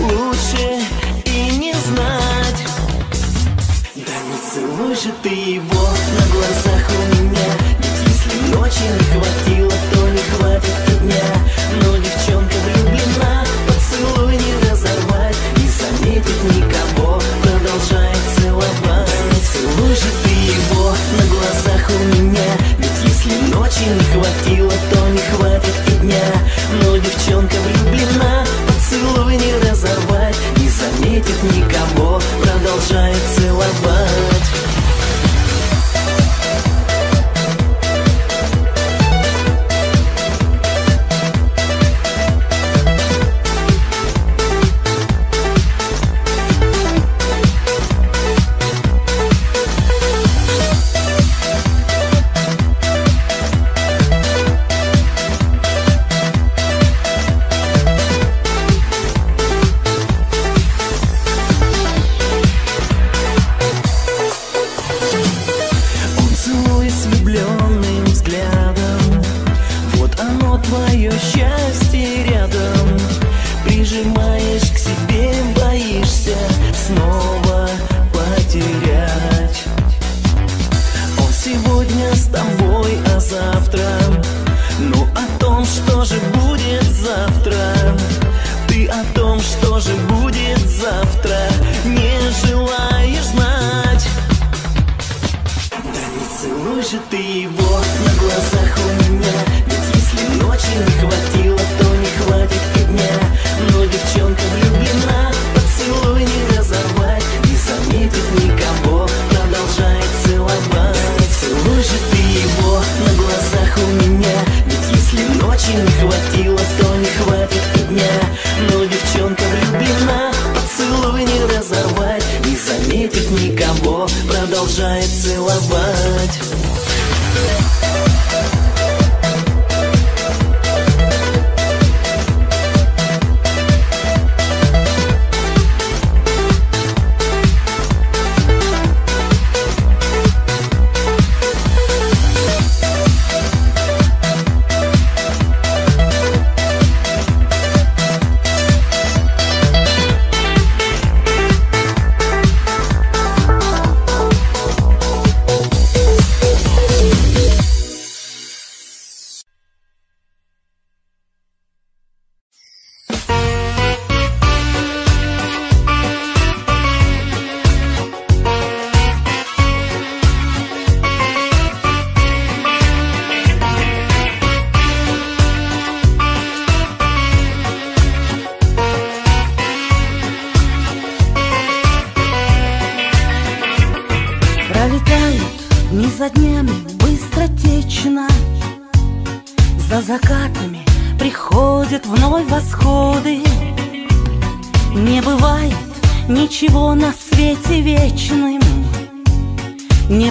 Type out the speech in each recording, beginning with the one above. лучше и не знать. Да не целуй же ты его на глазах у меня, ведь если ночи не хватило, то не хватит и дня. Но девчонка влюблена, поцелуй не разорвать, не заметит никого, продолжает целовать. Да не целуй же ты его на глазах у меня, ведь если ночи не хватило, то не хватит и дня. Но девчонка влюблена, поцелуй не разорвать, не заметит никого, продолжает целовать.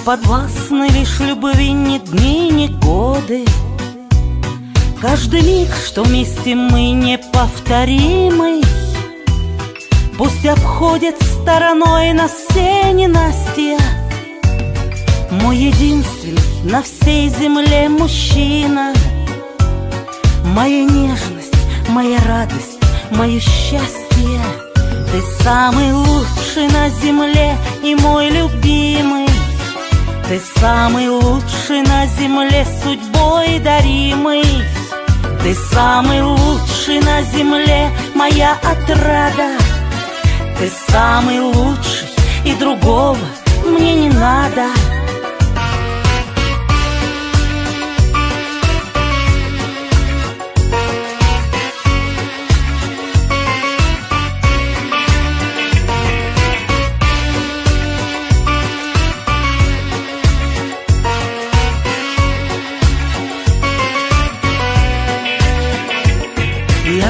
Подвластны лишь любви ни дни, ни годы. Каждый миг, что вместе мы неповторимый, пусть обходит стороной нас все ненастья. Мой единственный на всей земле мужчина, моя нежность, моя радость, мое счастье. Ты самый лучший на земле и мой любимый, ты самый лучший на земле, судьбой даримый. Ты самый лучший на земле, моя отрада. Ты самый лучший, и другого мне не надо.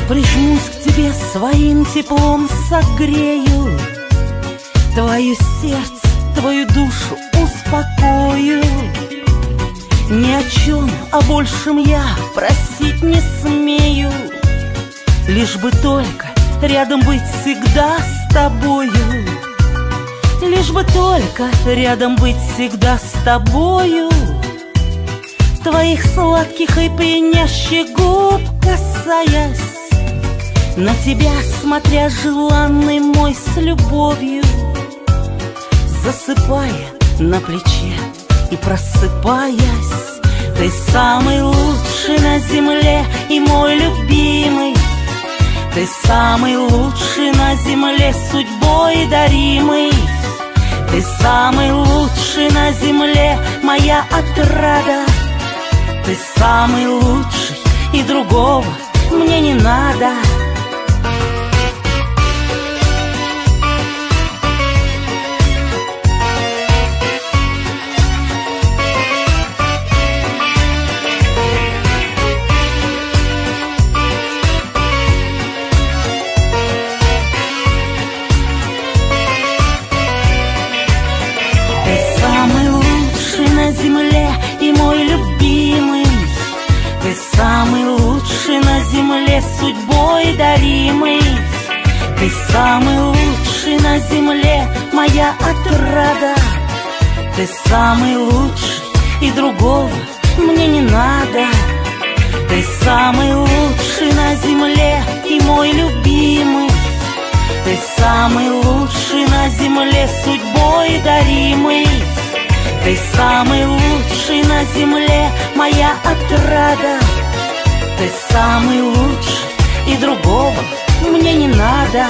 Прижмусь к тебе, своим теплом согрею, твое сердце, твою душу успокою. Ни о чем, о большем я просить не смею, лишь бы только рядом быть всегда с тобою. Лишь бы только рядом быть всегда с тобою. Твоих сладких и пьянящих губ касаясь, На тебя смотря, желанный мой, с любовью, засыпая на плече и просыпаясь, ты самый лучший на земле и мой любимый. Ты самый лучший на земле, судьбой даримый. Ты самый лучший на земле, моя отрада. Ты самый лучший, и другого мне не надо. Самый лучший на земле, судьбой даримый. Ты самый лучший на земле, моя отрада. Ты самый лучший, и другого мне не надо. Ты самый лучший на земле и мой любимый. Ты самый лучший на земле, судьбой даримый. Ты самый лучший на земле, моя отрада. Ты самый лучший, и другого мне не надо.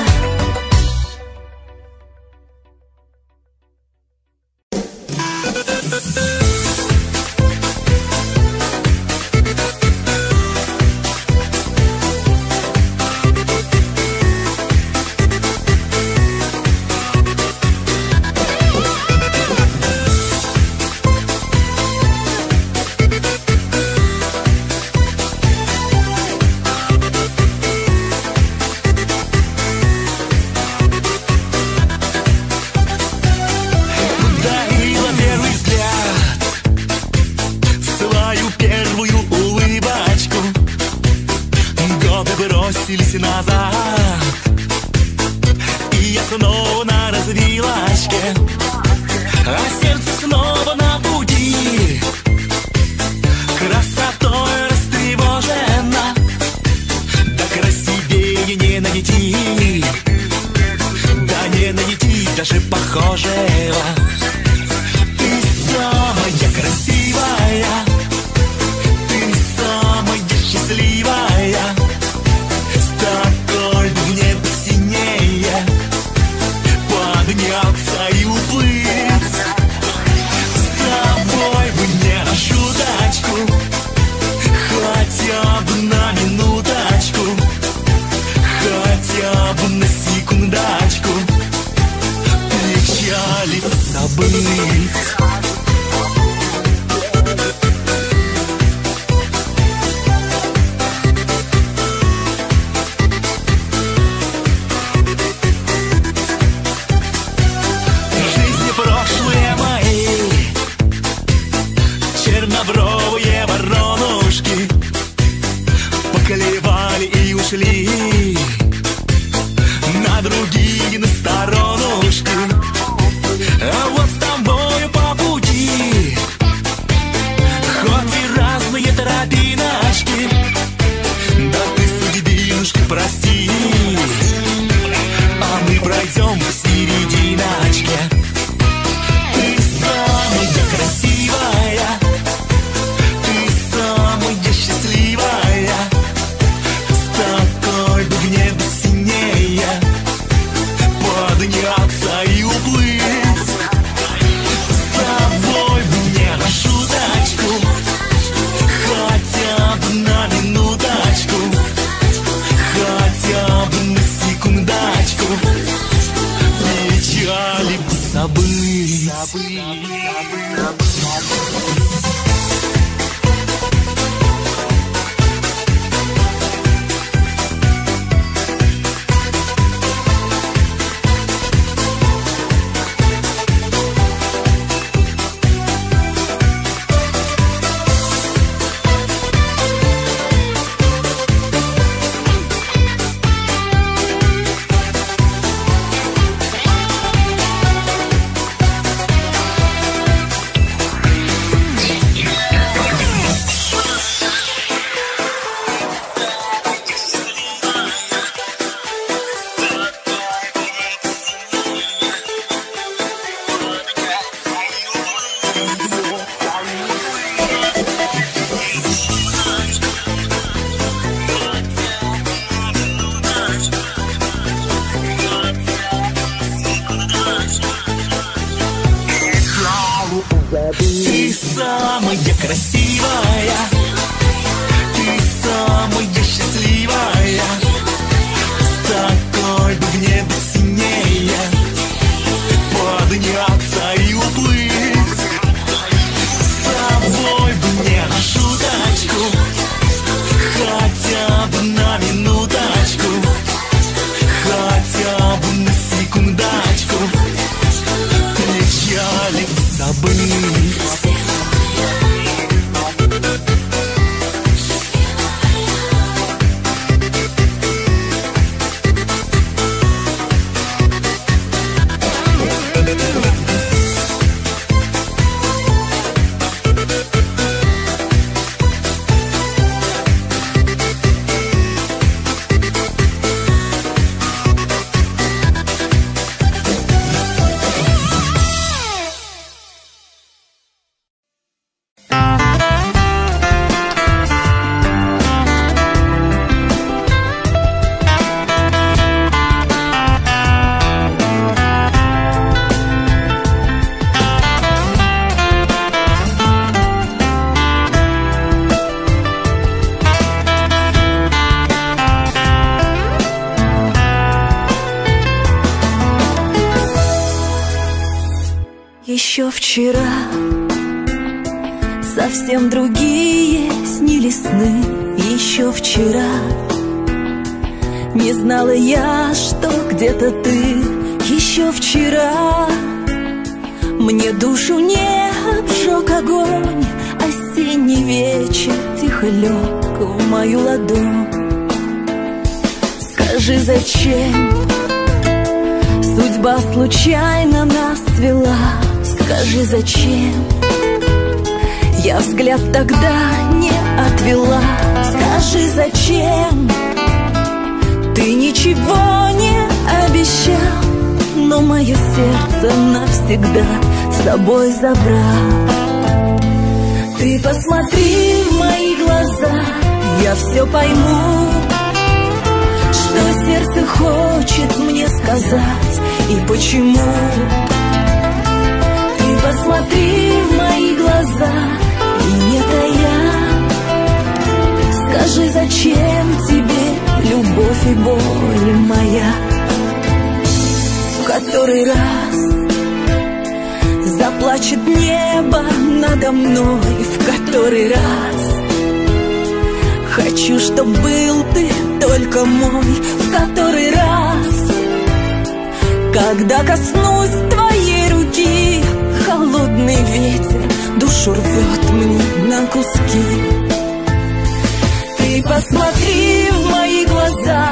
Дачку, самая красивая, ты самая счастливая, с такой бы в небе синее подняться и уплыть. С тобой бы мне на шуточку, хотя бы на минуточку, хотя бы на секундочку, печали забыть. Еще вчера совсем другие снились сны. Еще вчера не знала я, что где-то ты. Еще вчера мне душу не обжег огонь, осенний вечер тихо лег в мою ладонь. Скажи, зачем судьба случайно нас свела? Скажи, зачем я взгляд тогда не отвела? Скажи, зачем ты ничего не обещал, но мое сердце навсегда с собой забрал? Ты посмотри в мои глаза, я все пойму, что сердце хочет мне сказать и почему. Посмотри в мои глаза и не тая, скажи, зачем тебе любовь и боль моя? В который раз заплачет небо надо мной, в который раз хочу, чтоб был ты только мой, в который раз, когда коснусь твоей руки, холодный ветер душу рвет мне на куски. Ты посмотри в мои глаза,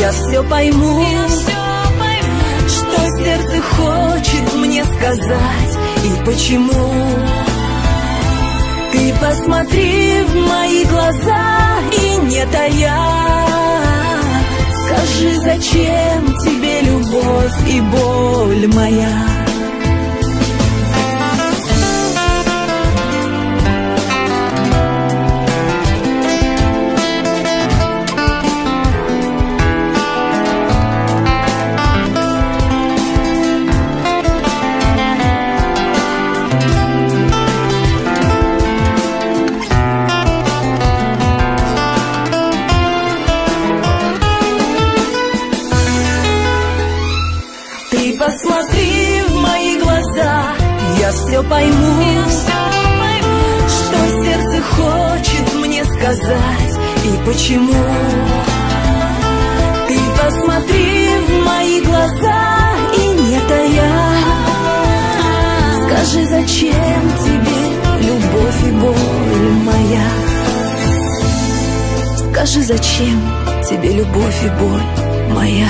я все пойму, что сердце хочет мне сказать и почему. Ты посмотри в мои глаза и не тая, скажи, зачем тебе любовь и боль моя? Посмотри в мои глаза, я все пойму, что сердце хочет мне сказать и почему. Ты посмотри в мои глаза и не тая, скажи, зачем тебе любовь и боль моя? Скажи, зачем тебе любовь и боль моя?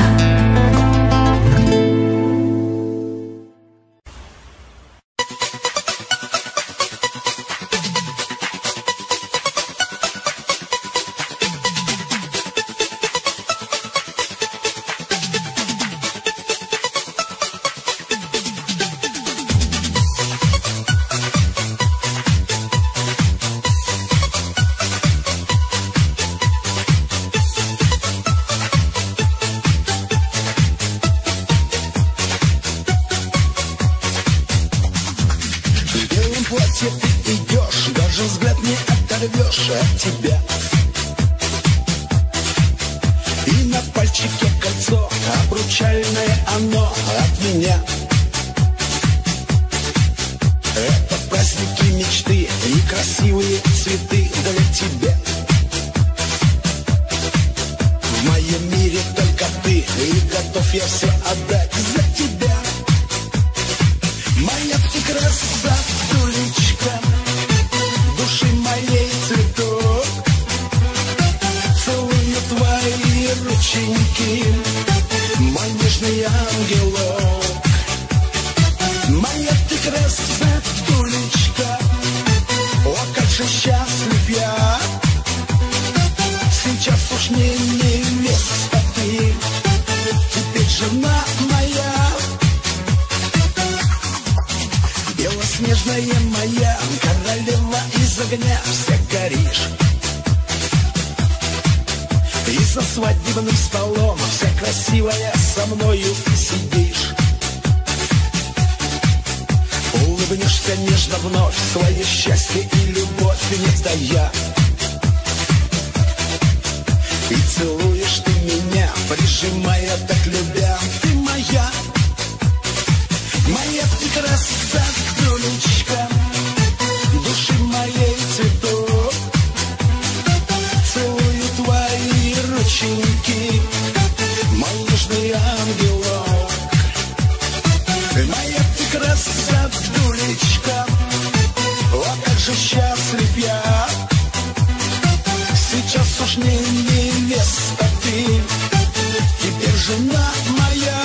Идет даже взгляд не оторвешь от тебя. И на пальчике кольцо обручальное, оно от меня. Это праздники мечты и красивые цветы для тебя. В моем мире только ты, и готов я все отдать за тебя. Моя ты красавулечка, души моей цветок. Целую твои рученьки, мой нежный ангелок. Моя ты красавулечка, о, как же счастлив я. Сейчас уж не невеста ты, теперь жена моя. Белоснежная моя, королева из огня, вся горишь. И за свадебным столом вся красивая со мною ты сидишь. Улыбнешься нежно вновь, свое счастье и любовь не тая. И целуешь ты меня, прижимая так любя, ты моя. Моя ты красавулечка, души моей цветок. Целую твои рученьки, мой нежный ангелок. Моя ты красавулечка, о, как же счастлив я. Сейчас уж не невеста ты, теперь жена моя.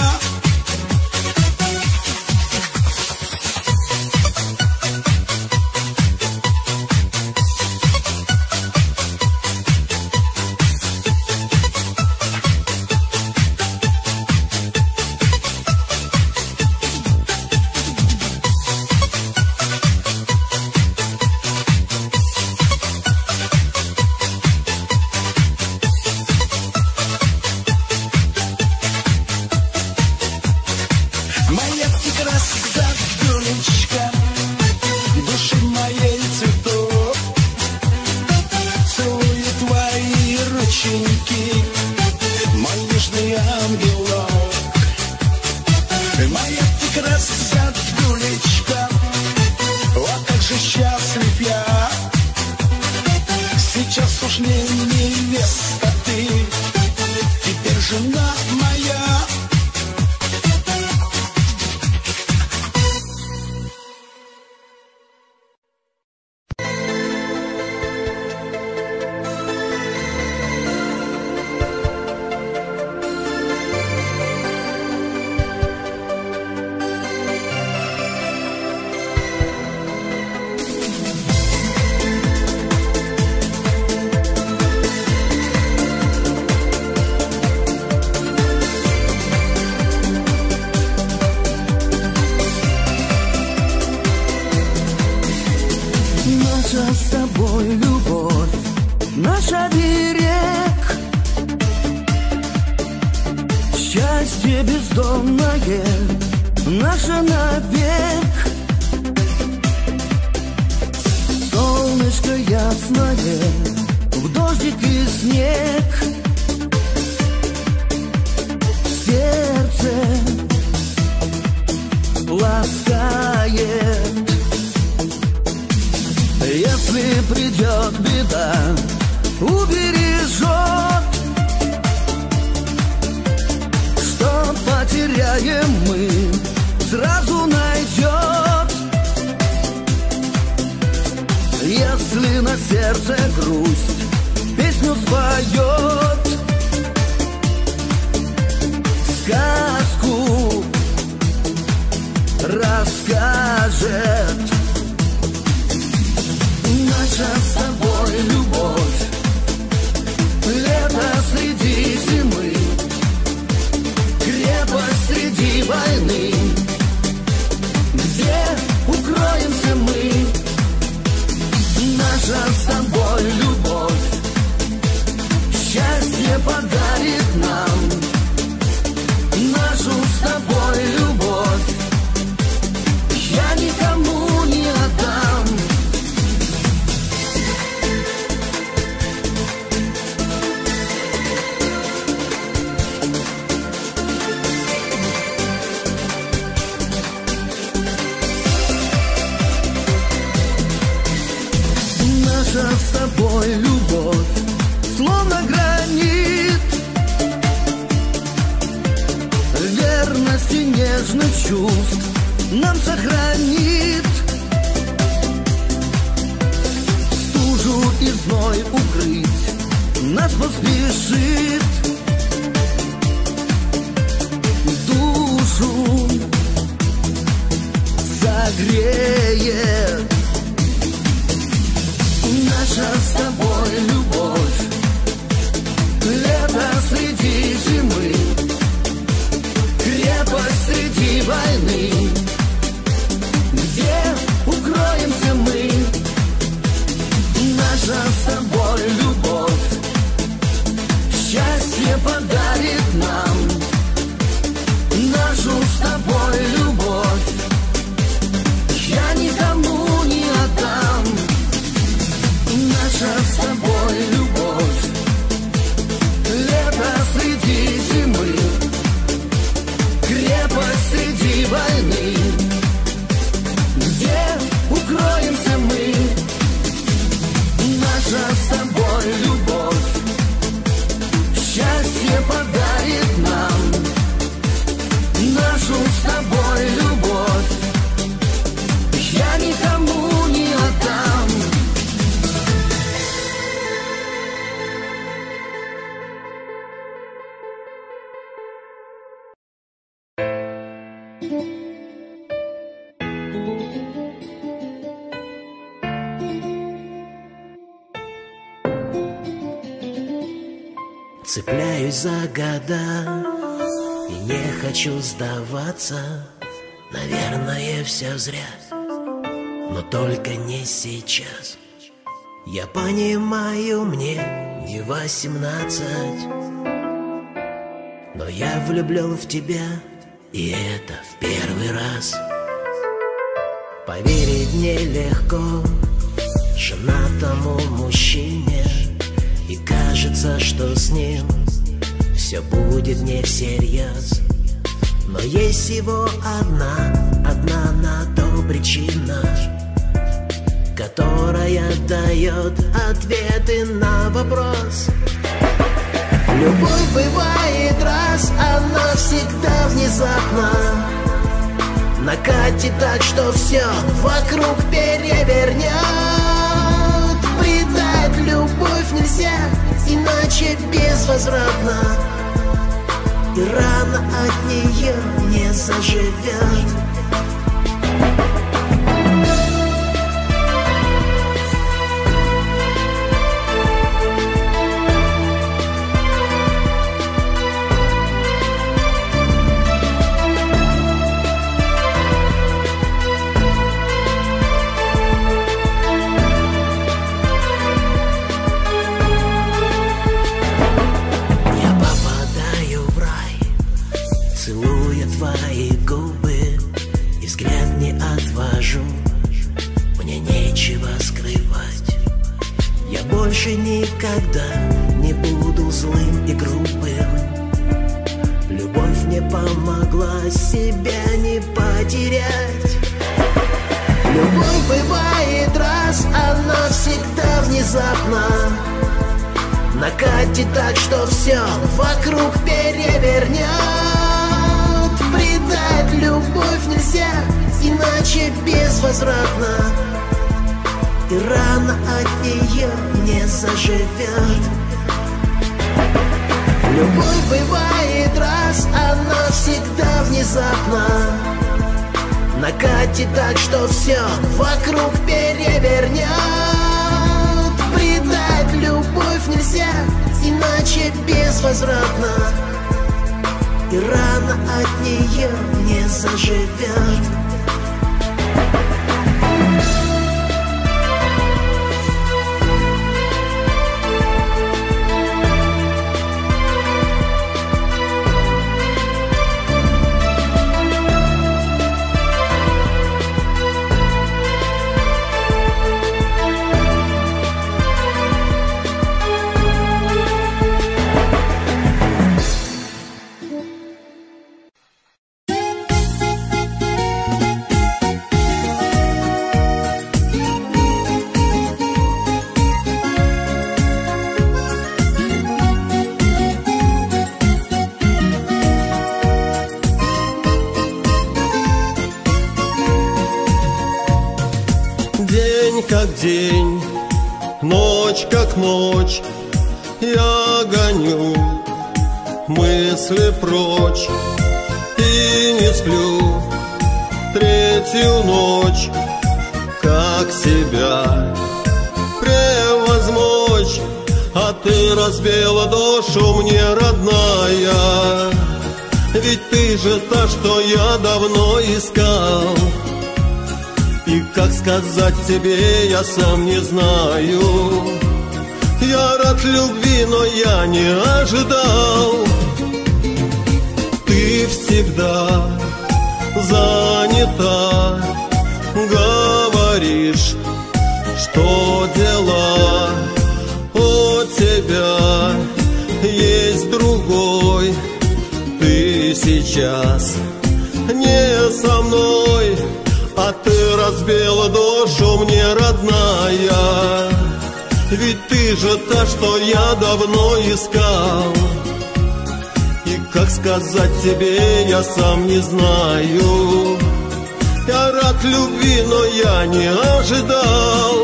Сказку страсти нежных чувств нам сохранит стужу и зной укрыть, нас поспешит душу согреет. Наша с тобой любовь, лето среди зимы, крепость среди войны. Где укроемся мы? Наша с тобой любовь счастье подарит нам. Нашу с тобой любовь я никому не отдам. Наша с тобой любовь, лето среди зимы, крепость среди войны. Где укроемся мы? Наша с тобой любовь счастье подарит нам. Нашу с тобой любовь я никому не отдам. Цепляюсь за года и не хочу сдаваться. Наверное, все зря, но только не сейчас. Я понимаю, мне не 18, но я влюблен в тебя, и это в первый раз. Поверить нелегко женатому мужчине, и кажется, что с ним все будет не всерьез. Но есть всего одна на то причина, которая дает ответы на вопрос. Любовь бывает раз, она всегда внезапна, накатит так, что все вокруг перевернет. Предать любовь нельзя, иначе безвозвратно, и рана от нее не заживет. Никогда не буду злым и грубым. Любовь мне помогла себя не потерять. Любовь бывает раз, она всегда внезапна, накатит так, что все вокруг перевернет. Предать любовь нельзя, иначе безвозвратно, и рана от нее не заживет. Любовь бывает раз, она всегда внезапна, накатит так, что все вокруг перевернет. Предать любовь нельзя, иначе безвозвратно, и рана от нее не заживет. как день, ночь как ночь, я гоню мысли прочь и не сплю третью ночь. Как себя превозмочь? А ты разбила душу мне, родная, ведь ты же та, что я давно искал. И как сказать тебе, я сам не знаю. Я рад любви, но я не ожидал. Ты всегда занята, говоришь, что дела у тебя есть другой. Ты сейчас не со мной, а ты разбила душу мне, родная, ведь ты же та, что я давно искал. И как сказать тебе, я сам не знаю. Я рад любви, но я не ожидал.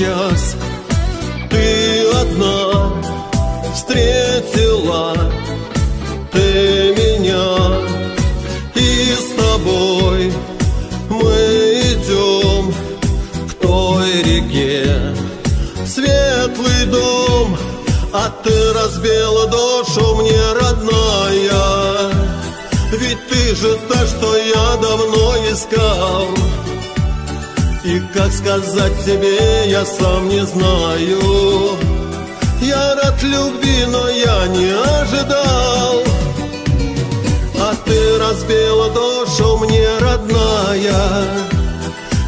Сейчас ты одна встретила ты меня, и с тобой мы идем к той реке, светлый дом. А ты разбила душу мне, родная, ведь ты же та, что я давно искал. И как сказать тебе, я сам не знаю. Я рад любви, но я не ожидал. А ты разбила душу мне, родная,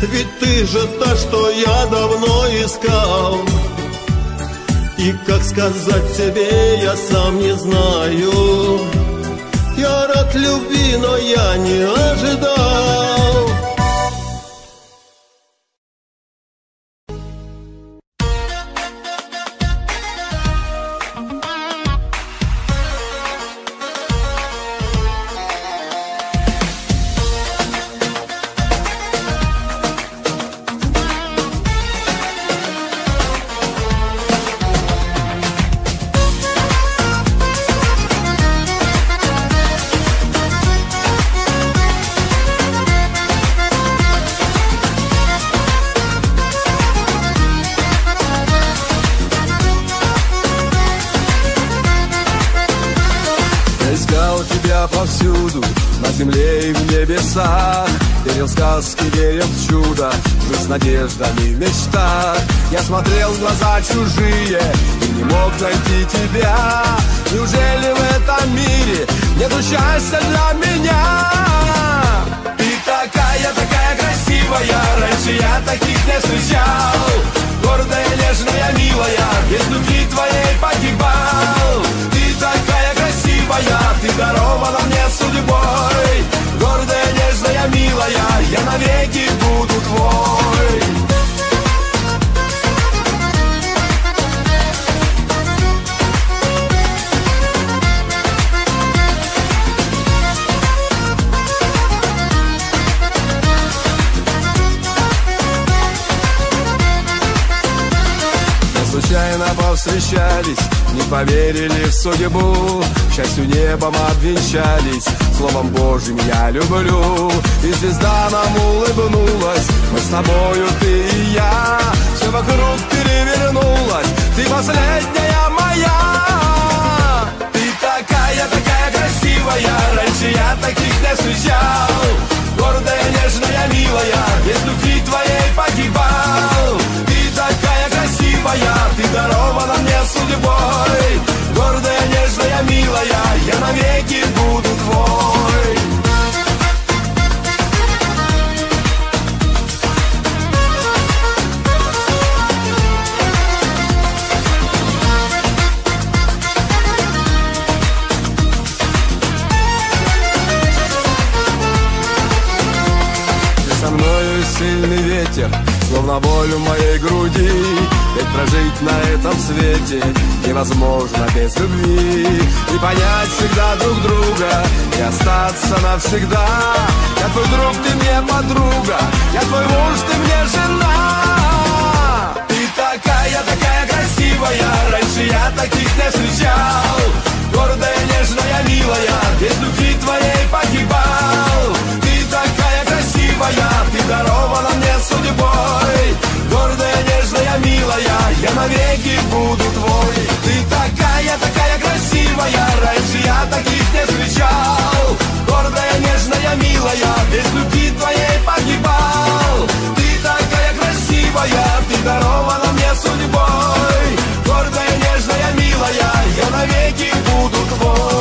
ведь ты же та, что я давно искал. И как сказать тебе, я сам не знаю. Я рад любви, но я не ожидал. Повсюду, на земле и в небесах, верил в сказки, верил в чудо, жил с надеждами в мечтах. Я смотрел в глаза чужие и не мог найти тебя. Неужели в этом мире нету счастья для меня? Ты такая красивая, раньше я таких не встречал. Гордая, нежная, милая, без любви твоей погибал. Ты такая красивая, ты дарована мне судьбой. Гордая, нежная, милая, я навеки буду твой. Случайно повстречались, не поверили в судьбу, счастью небом обвенчались, словом Божьим я люблю. И звезда нам улыбнулась, мы с тобою, ты и я, все вокруг перевернулось, ты последняя моя. Ты такая красивая, раньше я таких не встречал. Гордая, нежная, милая, без любви твоей погибал. Ты такая красивая, ты дарована мне судьбой. Гордая, нежная, милая, я навеки буду твой. боль в моей груди. Ведь прожить на этом свете невозможно без любви. И понять всегда друг друга, и остаться навсегда. Я твой друг, ты мне подруга, я твой муж, ты мне жена. Ты такая, такая красивая, раньше я таких не встречал. Гордая, нежная, милая, без любви твоей погибал. Ты такая красивая, ты дарована мне судьбой. Гордая, нежная, милая, я навеки буду твой. Ты такая, такая красивая, раньше я таких не встречал. Гордая, нежная, милая, без любви твоей погибал. Ты такая красивая, ты дарована мне судьбой. Гордая, нежная, милая, я навеки буду твой.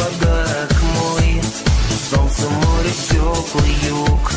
Подарок мой, солнце, море, теплый юг.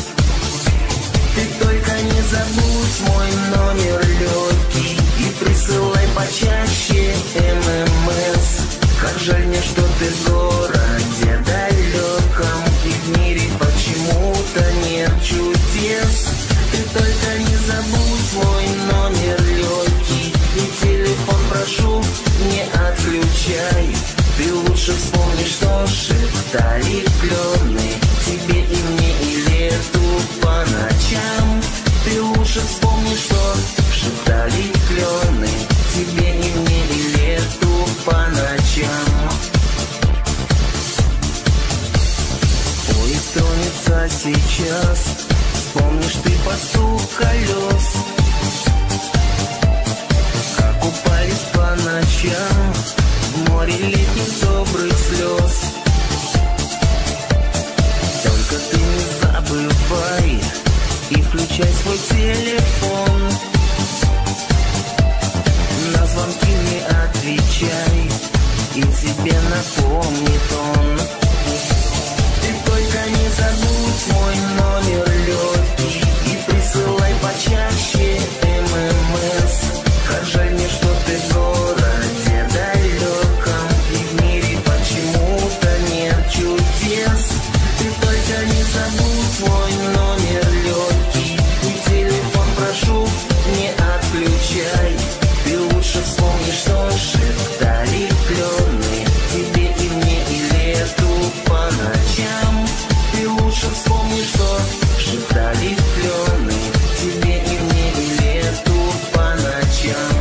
напомнит он. Ты только не забудь мой номер легкий и присылай почаще ММС. Как жаль мне, что ты в городе далеком и в мире почему-то нет чудес. Ты только не забудь мой номер легкий и телефон прошу не отключай. Ты лучше вспомни, что шептали пленные тебе и мне и лету по ночам. Ты лучше вспомни, что шептали пленные тебе и мне и лету по ночам.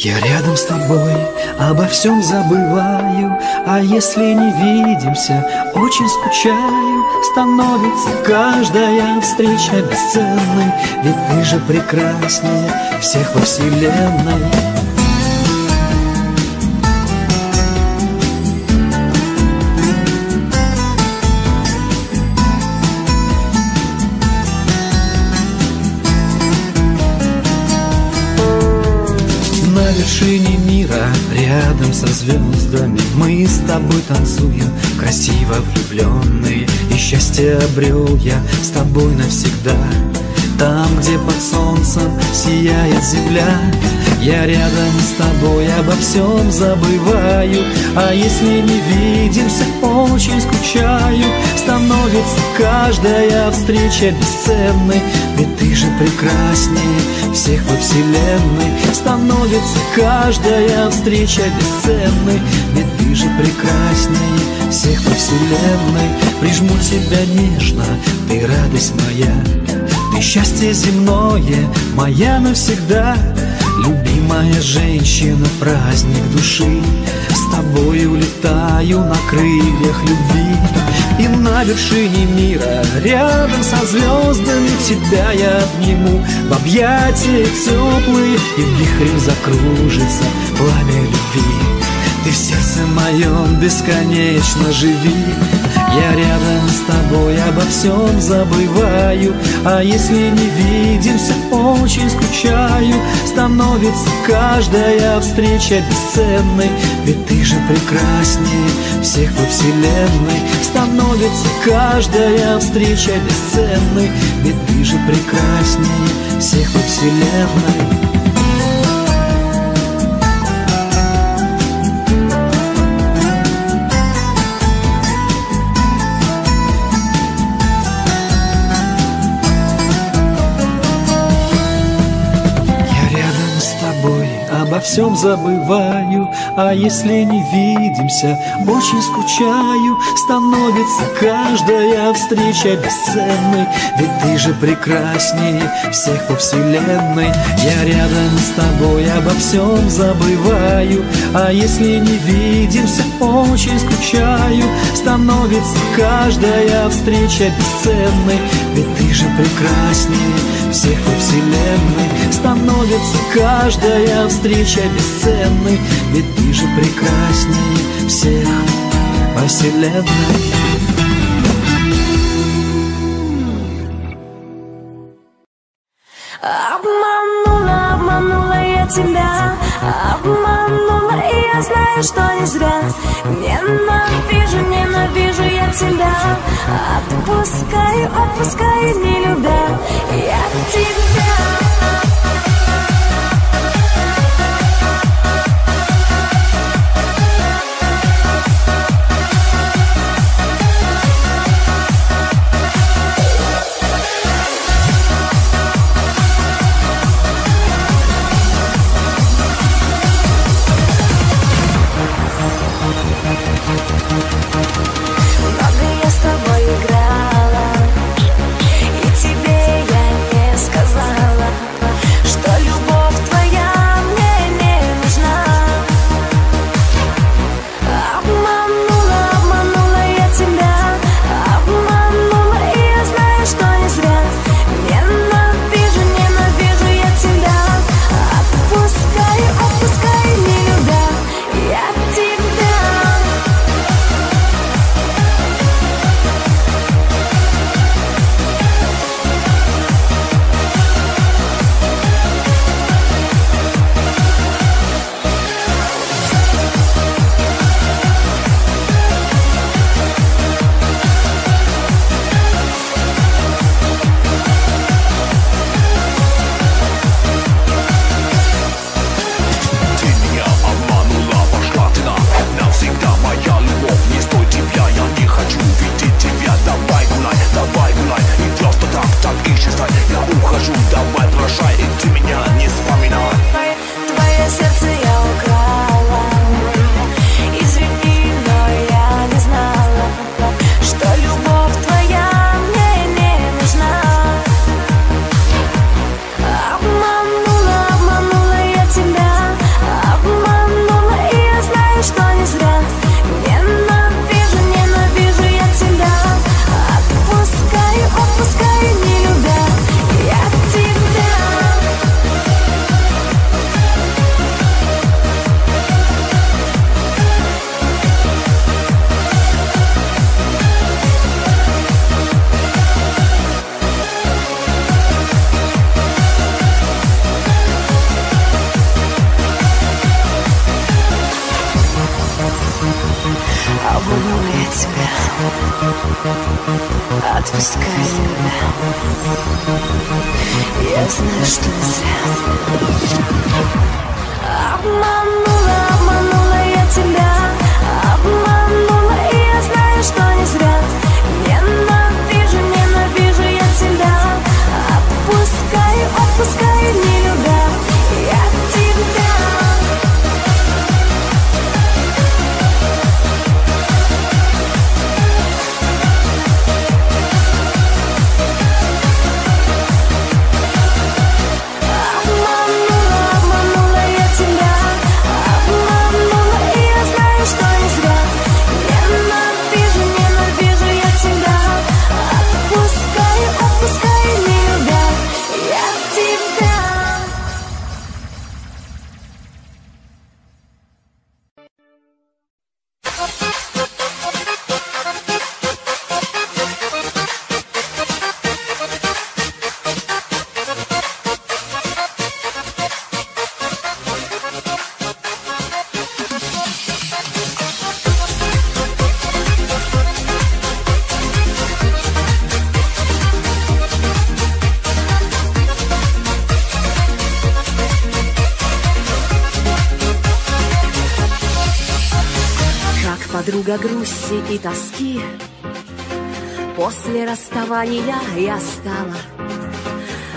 Я рядом с тобой, обо всем забываю, а если не видимся, очень скучаю. Становится каждая встреча бесценной, ведь ты же прекраснее всех во вселенной. На вершине мира, рядом со звездами, мы с тобой танцуем, красиво влюбленные. И счастье обрел я с тобой навсегда. Там, где под солнцем сияет земля, я рядом с тобой обо всем забываю, а если не видимся, очень скучаю. Становится каждая встреча бесценной, ведь ты же прекраснее всех во вселенной. Становится каждая встреча бесценной, ведь ты же прекраснее всех во вселенной. Прижму тебя нежно, ты радость моя, ты счастье земное, моя навсегда. Любимая женщина, праздник души, с тобой улетаю на крыльях любви. И на вершине мира, рядом со звездами, тебя я обниму в объятиях теплые, и вихрем закружится пламя любви. Ты в сердце моем бесконечно живи, я рядом с тобой обо всем забываю, а если не видимся, очень скучаю. Становится каждая встреча бесценной, ведь ты же прекраснее всех во вселенной. Становится каждая встреча бесценной, ведь ты же прекраснее всех во вселенной. Обо всем забываю, а если не видимся, очень скучаю. Становится каждая встреча бесценной, ведь ты же прекраснее всех во вселенной. Я рядом с тобой обо всем забываю, а если не видимся, очень скучаю. Становится каждая встреча бесценной, ведь ты же прекраснее всех во вселенной. Становится каждая встреча бесценный, ведь ты же прекраснее всех во вселенной. Обманула, обманула я тебя, обманула, и я знаю, что не зря. Ненавижу, ненавижу я тебя, отпускаю, отпускаю, не любя я тебя. Много я с тобой играла, и тебе я не сказала. Целую я тебя, отпускай меня. Я знаю, что зря. Обманула я тебя, обманула, и я знаю, что не зря. Ненавижу я тебя. Отпускай, отпускай, не любя. Я тебя. Друга грусти и тоски, после расставания я стала,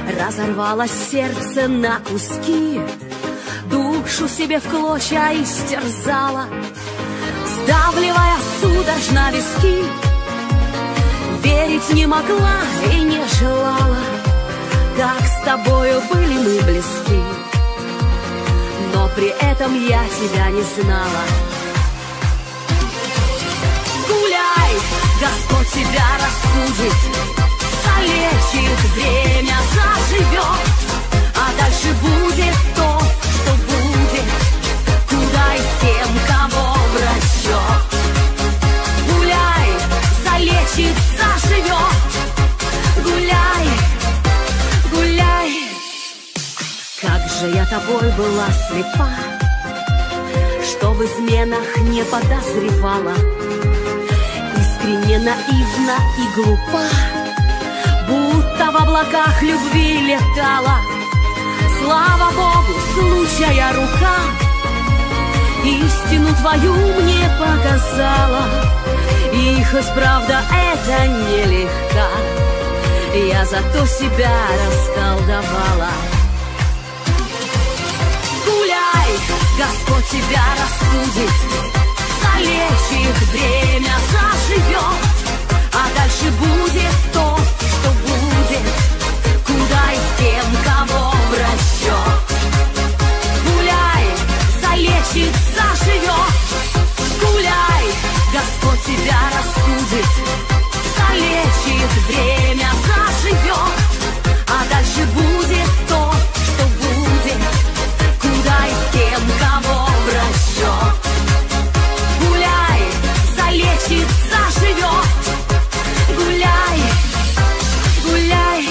разорвала сердце на куски, душу себе в клочья истерзала, сдавливая судорожно виски. Верить не могла и не желала, как с тобою были мы близки, но при этом я тебя не знала. Господь тебя рассудит, залечит, время заживет, а дальше будет то, что будет, куда и с кем кого в расчет. Гуляй, залечит, заживет, гуляй, гуляй. Как же я тобой была слепа, что в изменах не подозревала. Искренне, наивна и глупа, будто в облаках любви летала. Слава Богу, случая рука истину твою мне показала. И хоть правда это нелегко, я зато себя расколдовала. Гуляй, Господь тебя рассудит, залечит, время заживет, а дальше будет то, что будет, куда и с кем кого в расчет. Гуляй, залечит, заживет, гуляй, Господь тебя рассудит, залечит, время заживет, а дальше будет то, что будет, куда и с кем кого в расчет. Заживет, гуляй, гуляй.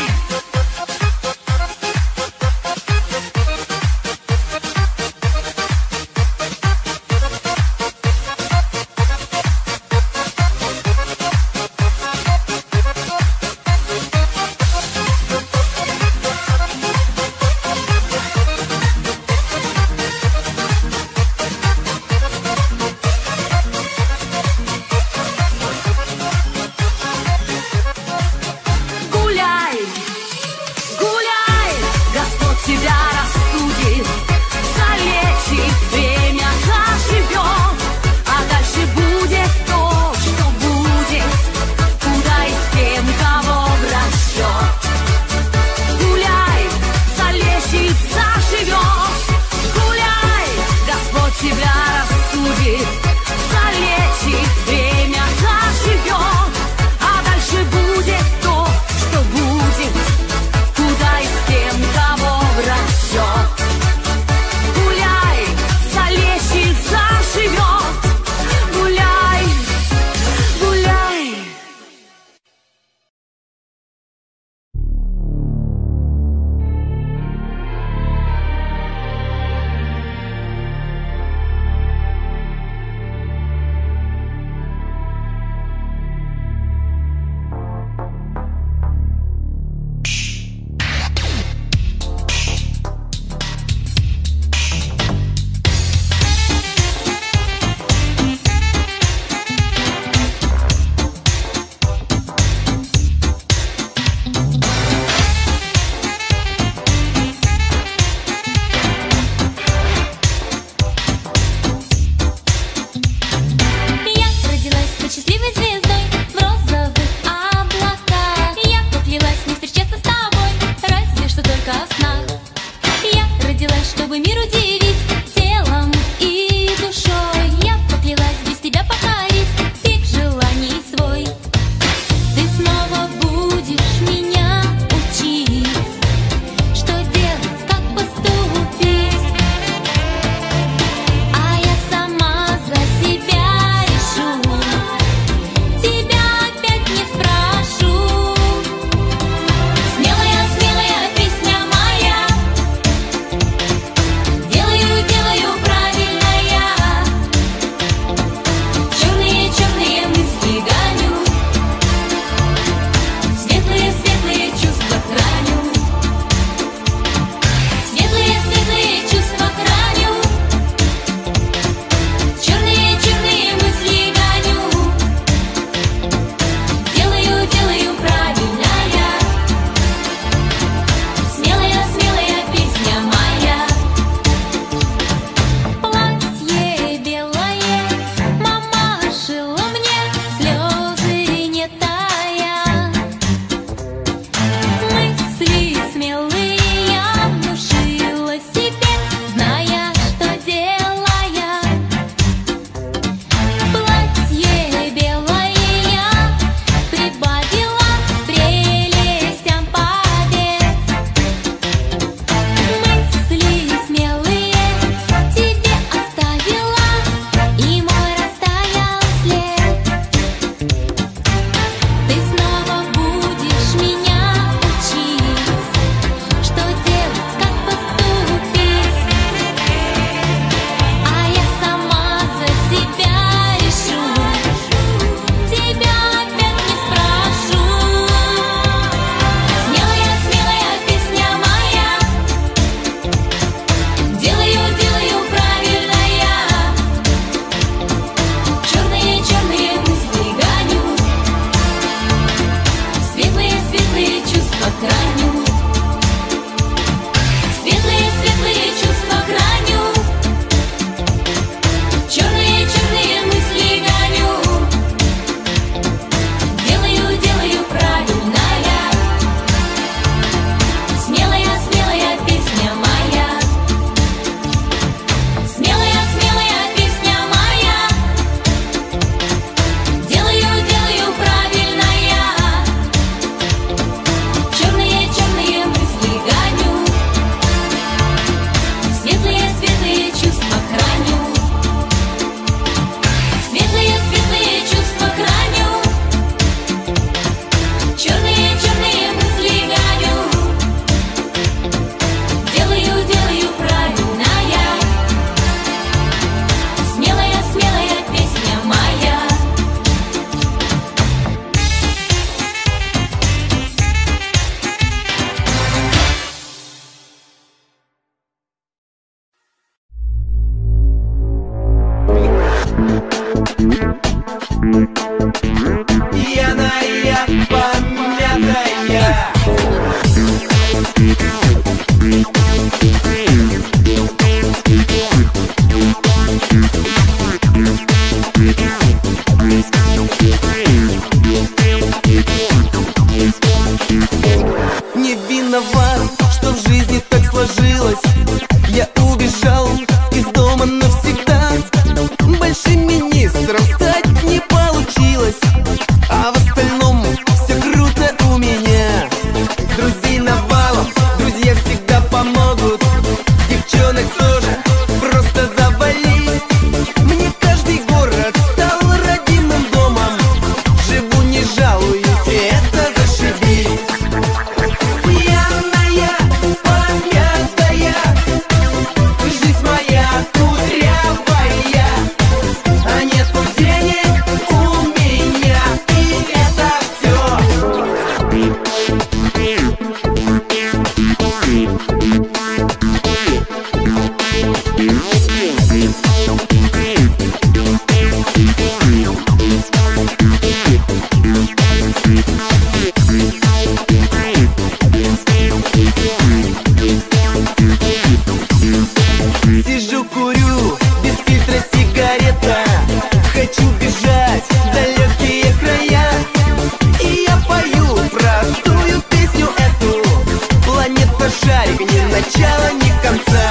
Пьяная, помятая. Не виноват, что в жизни так сложилось. Я убежал из дома навсегда. Большим министром стать не получилось, а в остальном все круто у меня. Друзей навалом, друзья всегда помогут. Девчонок тоже просто завались. Мне каждый город стал родимым домом. Живу не жалуюсь, и это зашибись. Пьяная, помятая, жизнь моя кудрявая. А нет денег у меня, и это все. Сижу, курю, без фильтра сигарета. Хочу бежать в далекие края. И я пою простую песню эту. Планета шарик, ни начала, ни конца.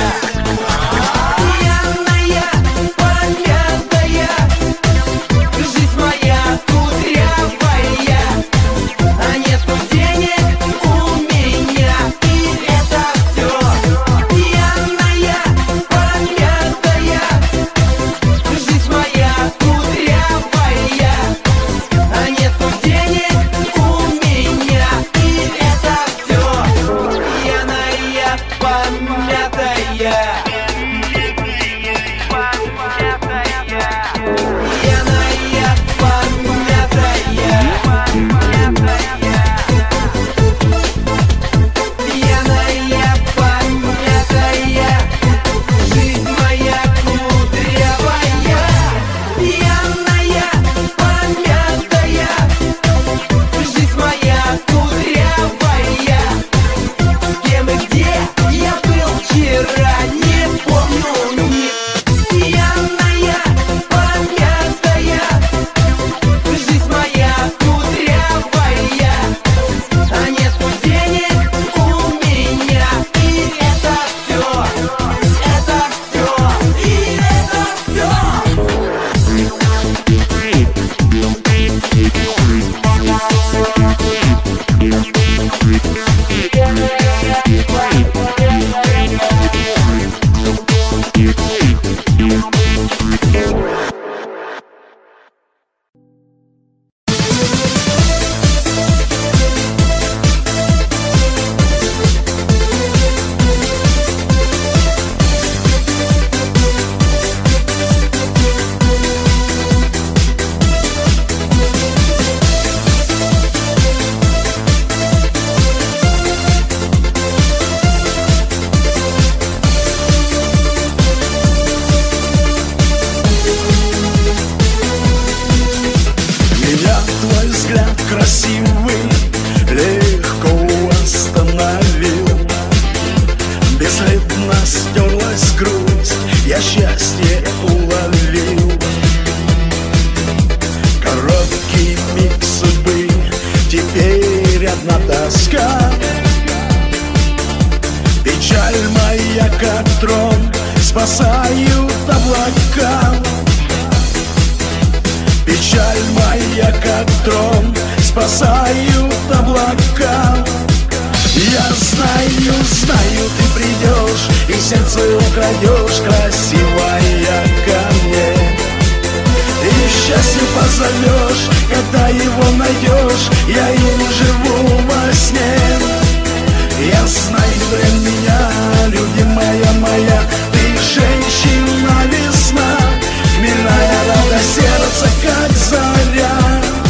Пьяная, помятая, жизнь моя кудрявая. А нету денег у меня, и это все. Пьяная, помятая, жизнь моя кудрявая. А нету денег у меня, и это все. Пьяная, помятая. Пьяная, помятая. Пьяная, помятая, жизнь моя кудрявая. Пьяная, помятая, жизнь моя кудрявая. С кем и где я был вчера, не помню ни. Пьяная, помятая, жизнь моя кудрявая. А нету денег у меня,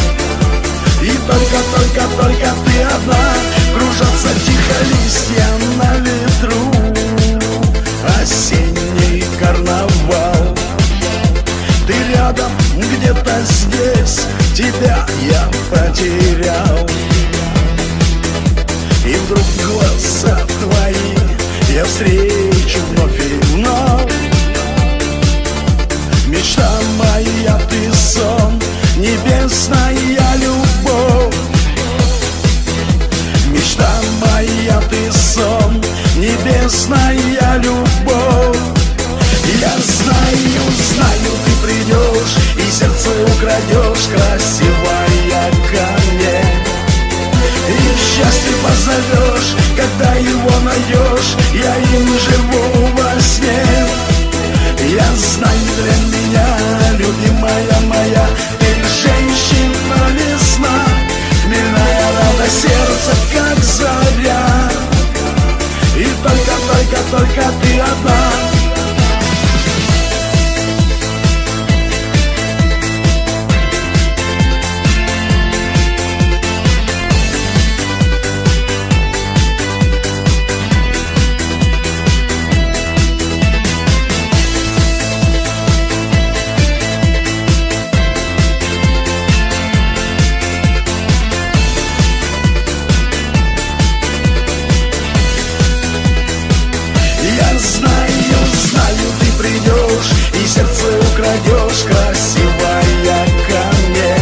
и это все. Это все, и это все. тебя я потерял, и вдруг глаза твои я встречу вновь и вновь. Мечта моя, ты сон, небесная любовь. Мечта моя, ты сон, небесная любовь. Я знаю, ты придешь и сердце украдешь, красивая ко мне. И счастье позовешь, когда его найдешь, я им живу во сне. Я знаю, для меня, любимая моя, ты женщина весна, хмельная радость сердца, как заря. И только ты одна. Украдешь, красивая ко мне,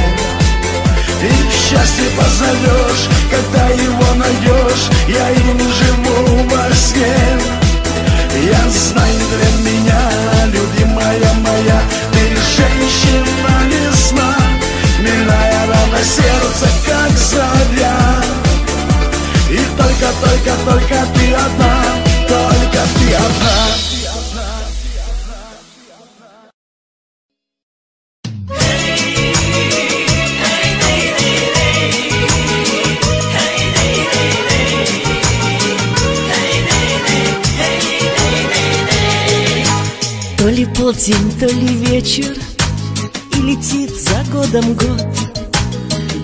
и счастье позовешь, когда его найдешь, я им живу во сне. Я знаю, для меня, любимая моя, ты женщина весна, милая рана сердца, как заря. И только ты одна, только ты одна. То ли полдень, то ли вечер, и летит за годом год.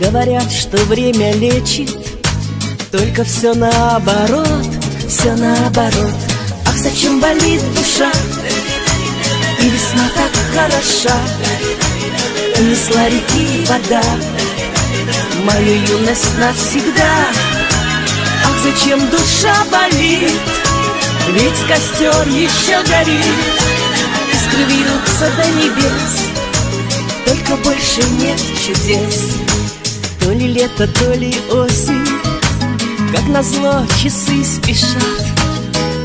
Говорят, что время лечит, только все наоборот, все наоборот. Ах, зачем болит душа, и весна так хороша, унесла реки вода мою юность навсегда. Ах, зачем душа болит, ведь костер еще горит. Скрываются до небес, только больше нет чудес. То ли лето, то ли осень, как назло часы спешат,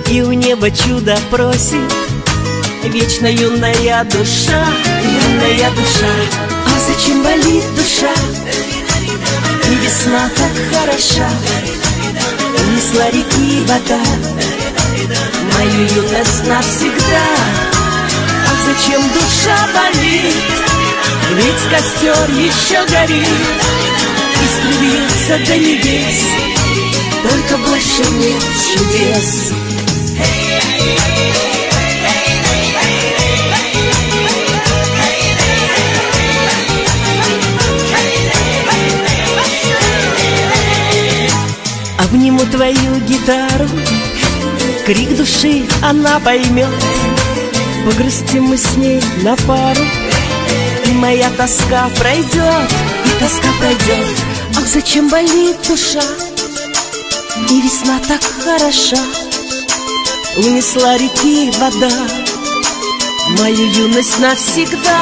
и у неба чудо просит вечно юная душа, юная душа. А зачем болит душа, и весна так хороша, унесла реки вода мою юность навсегда. Зачем душа болит, ведь костер еще горит, искривился до небес, только больше нет чудес. Обниму твою гитару, крик души она поймет. Погрустим мы с ней на пару, и моя тоска пройдет, и тоска пройдет. Ах, зачем болит душа, и весна так хороша, унесла реки вода мою юность навсегда.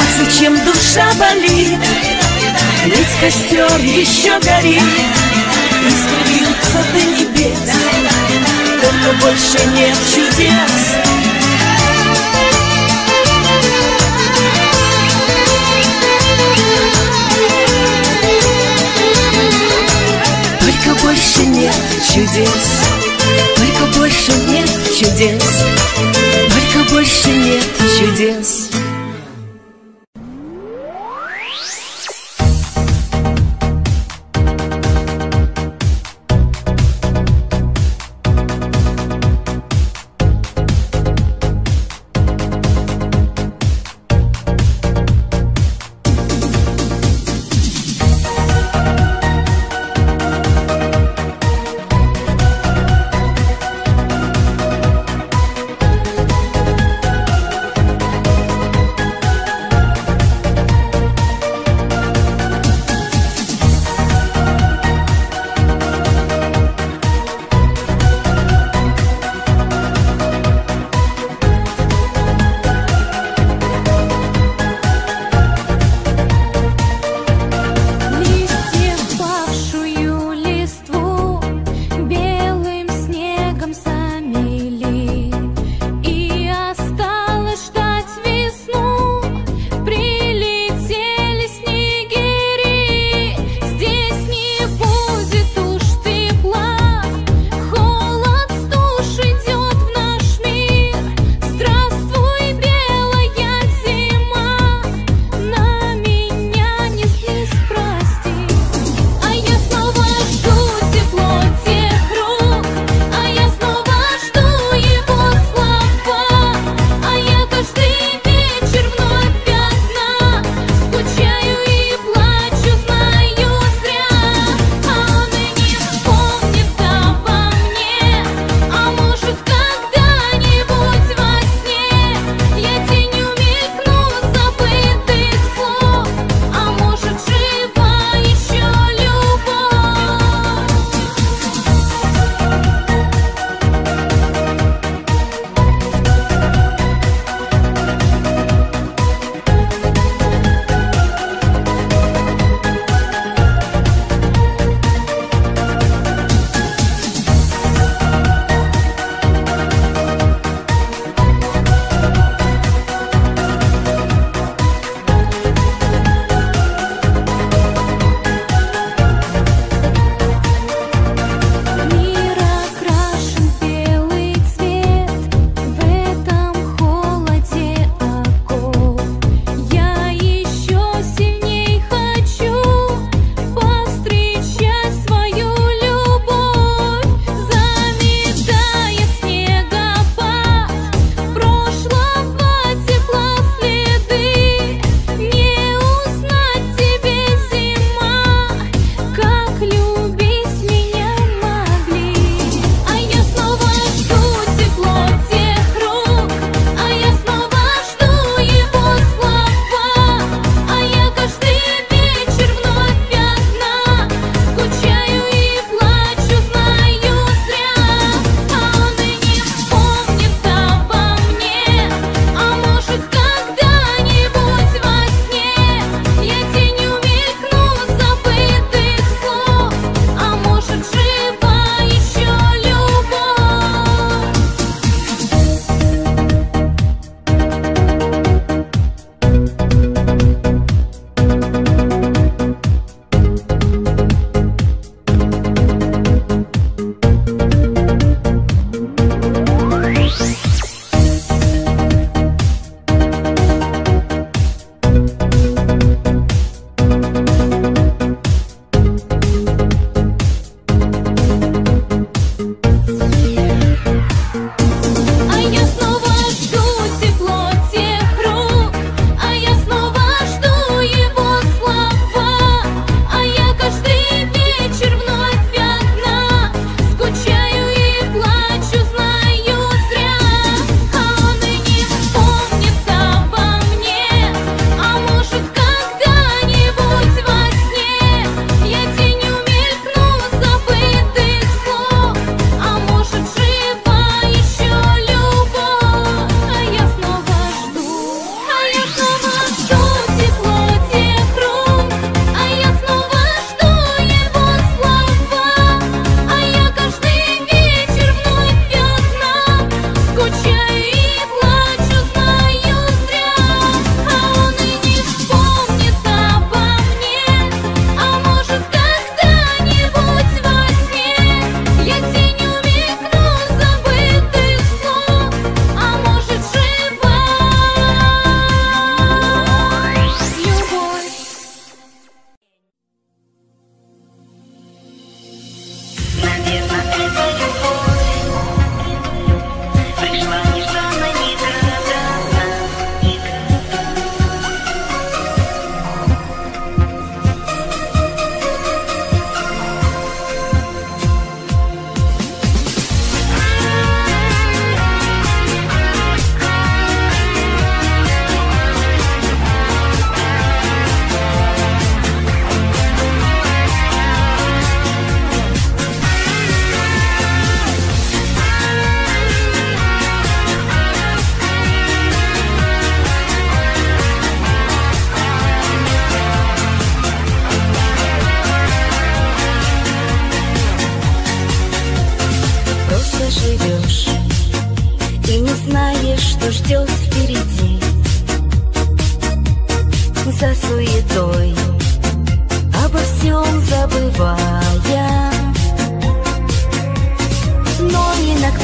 Ах, зачем душа болит, ведь костер еще горит, искривился до небес, только больше нет чудес. Только больше нет чудес, только больше нет чудес, только больше нет чудес.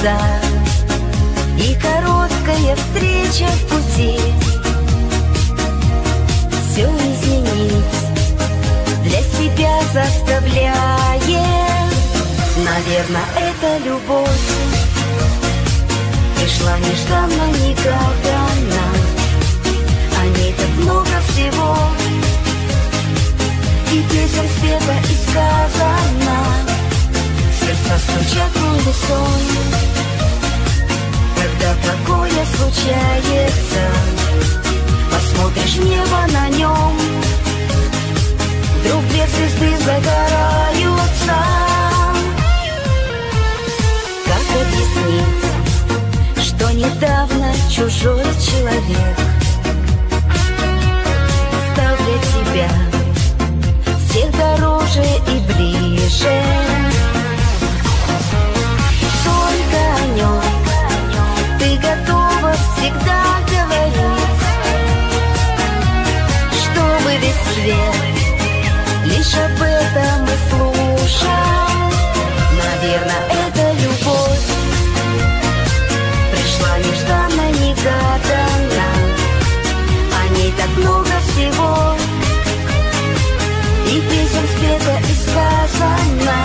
глаза, и короткая встреча в пути. Все изменить для себя заставляет. Наверное, это любовь пришла нежданно, негаданно. О ней так много всего, и песен света, и сказано. Сердца стучат в унисон, когда такое случается. Посмотришь небо, на нем вдруг две звезды загораются. Как объяснить, что недавно чужой человек стал для тебя всех дороже и ближе? Только о нем ты готова всегда говорить, чтобы весь свет лишь об этом и слушал. Наверное, это любовь пришла нежданно, негаданно. О ней так много всего, и песен света, и сказано.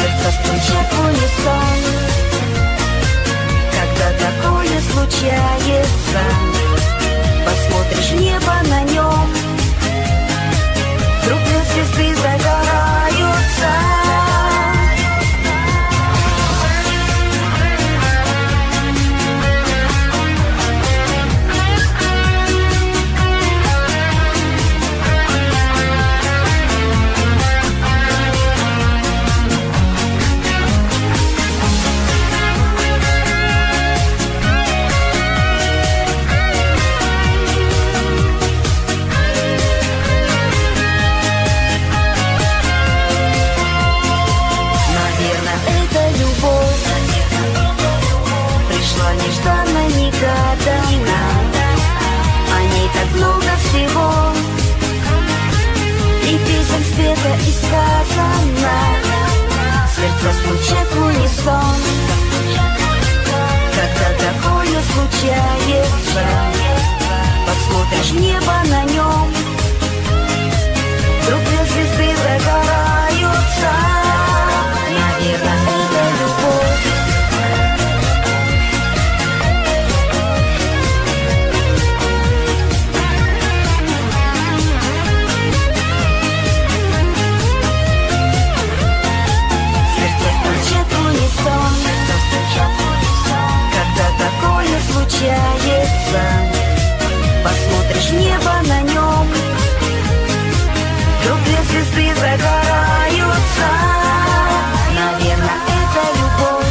Сердца стучат в унисон, когда такое случается. Посмотришь в небо, на нем вдруг звезды загораются. И сказано, сердца стучат в унисон, когда такое случается. Посмотришь в небо, на нем вдруг две звезды загораются. Наверное, это любовь. Посмотришь в небо, на нем вдруг две звезды загораются. Наверное, это любовь.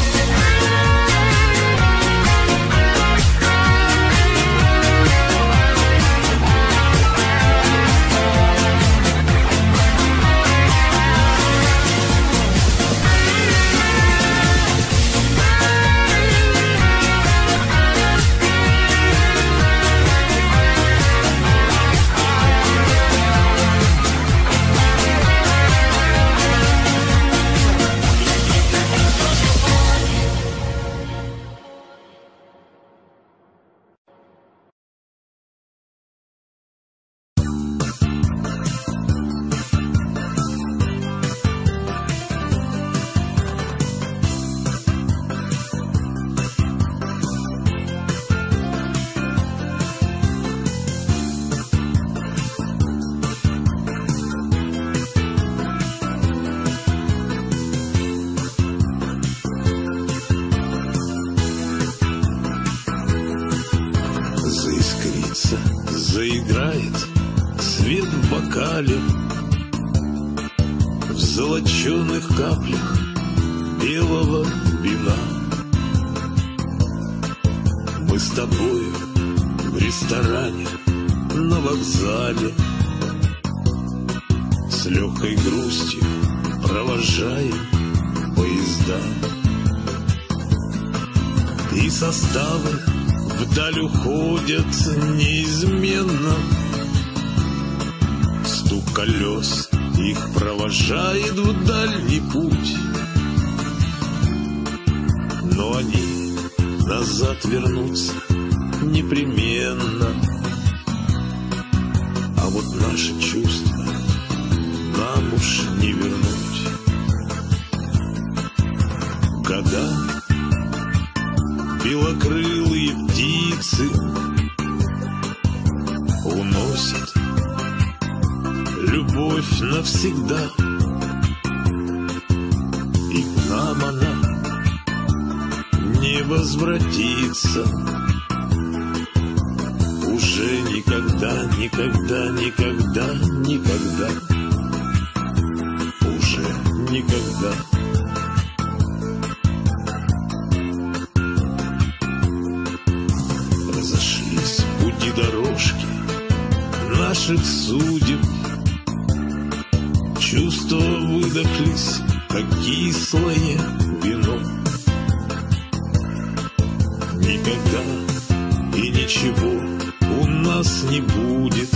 Неизменно стук колес их провожает в дальний путь. но они назад вернутся непременно. А вот наши чувства нам уж не вернуть. Года, белокрылые птицы уносят любовь навсегда, и к нам она не возвратится уже никогда, никогда, никогда, никогда, уже никогда. Разошлись пути дорожки наших судеб, чувства выдохлись, как кислое вино. Никогда и ничего у нас не будет,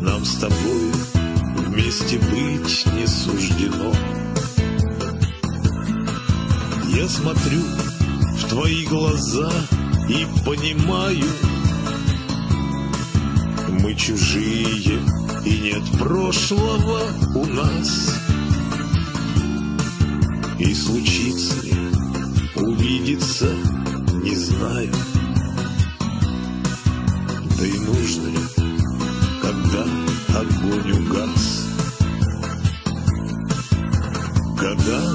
нам с тобой вместе быть не суждено. Я смотрю в твои глаза и понимаю, мы чужие, и нет прошлого у нас. И случится ли увидеться, не знаю. Да и нужно ли, когда огонь угас? Когда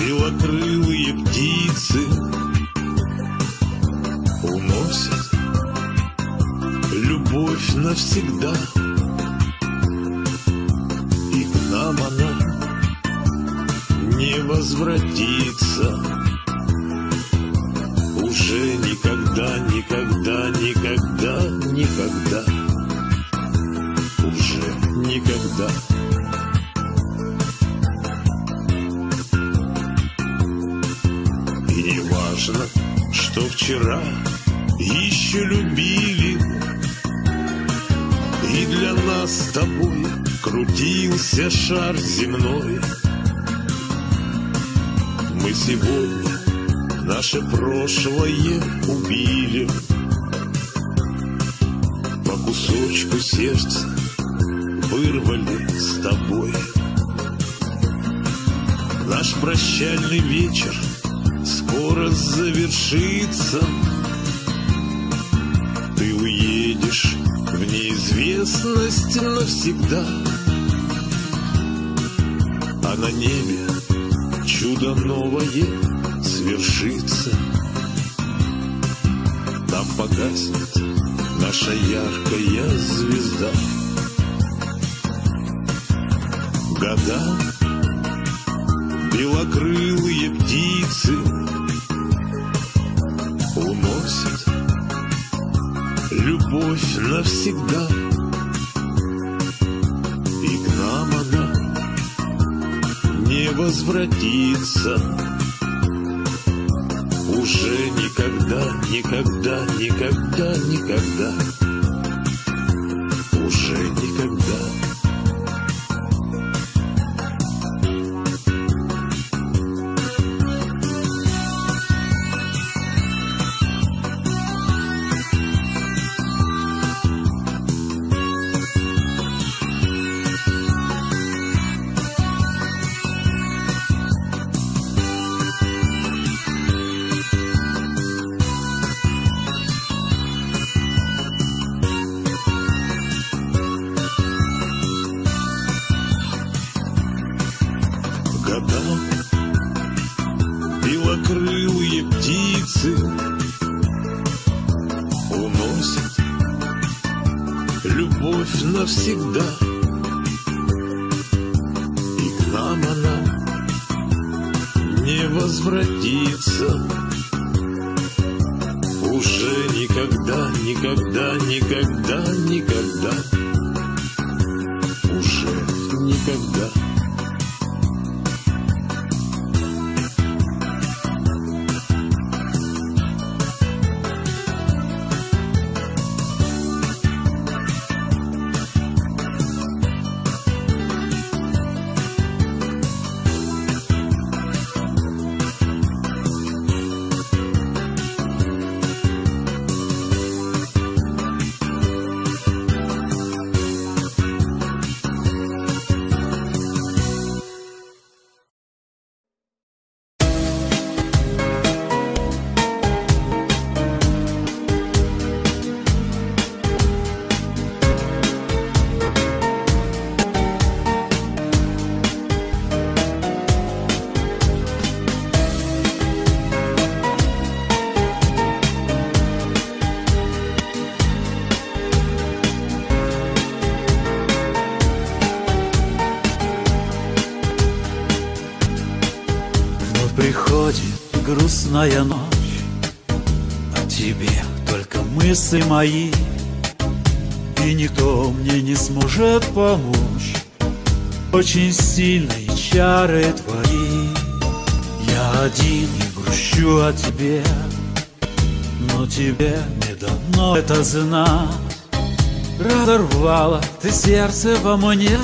белокрылые птицы уносят любовь навсегда, и к нам она не возвратится уже никогда, никогда, никогда, никогда, уже никогда. И не важно, что вчера еще любили, и для нас с тобой крутился шар земной. Мы сегодня наше прошлое убили, по кусочку сердца вырвали с тобой. Наш прощальный вечер скоро завершится, ты уедешь в неизвестность навсегда, а на небе чудо новое свершится. Там погаснет наша яркая звезда. Года, белокрылые птицы уносят любовь навсегда, и к нам она не возвратится уже никогда, никогда, никогда, никогда, уже никогда. Белокрылые птицы уносят любовь навсегда, и к нам она не возвратится уже никогда, никогда, никогда, никогда, уже никогда. приходит грустная ночь, о тебе только мысли мои, и никто мне не сможет помочь. Очень сильные чары твои. Я один и грущу о тебе, но тебе не дано это знать. Разорвала ты сердце во мне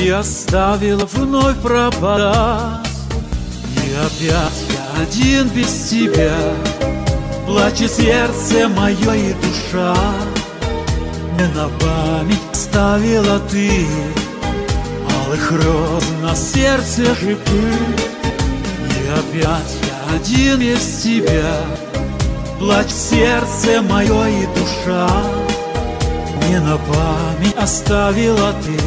и оставила вновь пропадать. И опять я один без тебя, плачет сердце мое и душа. Мне на память ставила ты алых роз на сердце шипы. И опять я один без тебя, плачет сердце мое и душа. Мне на память оставила ты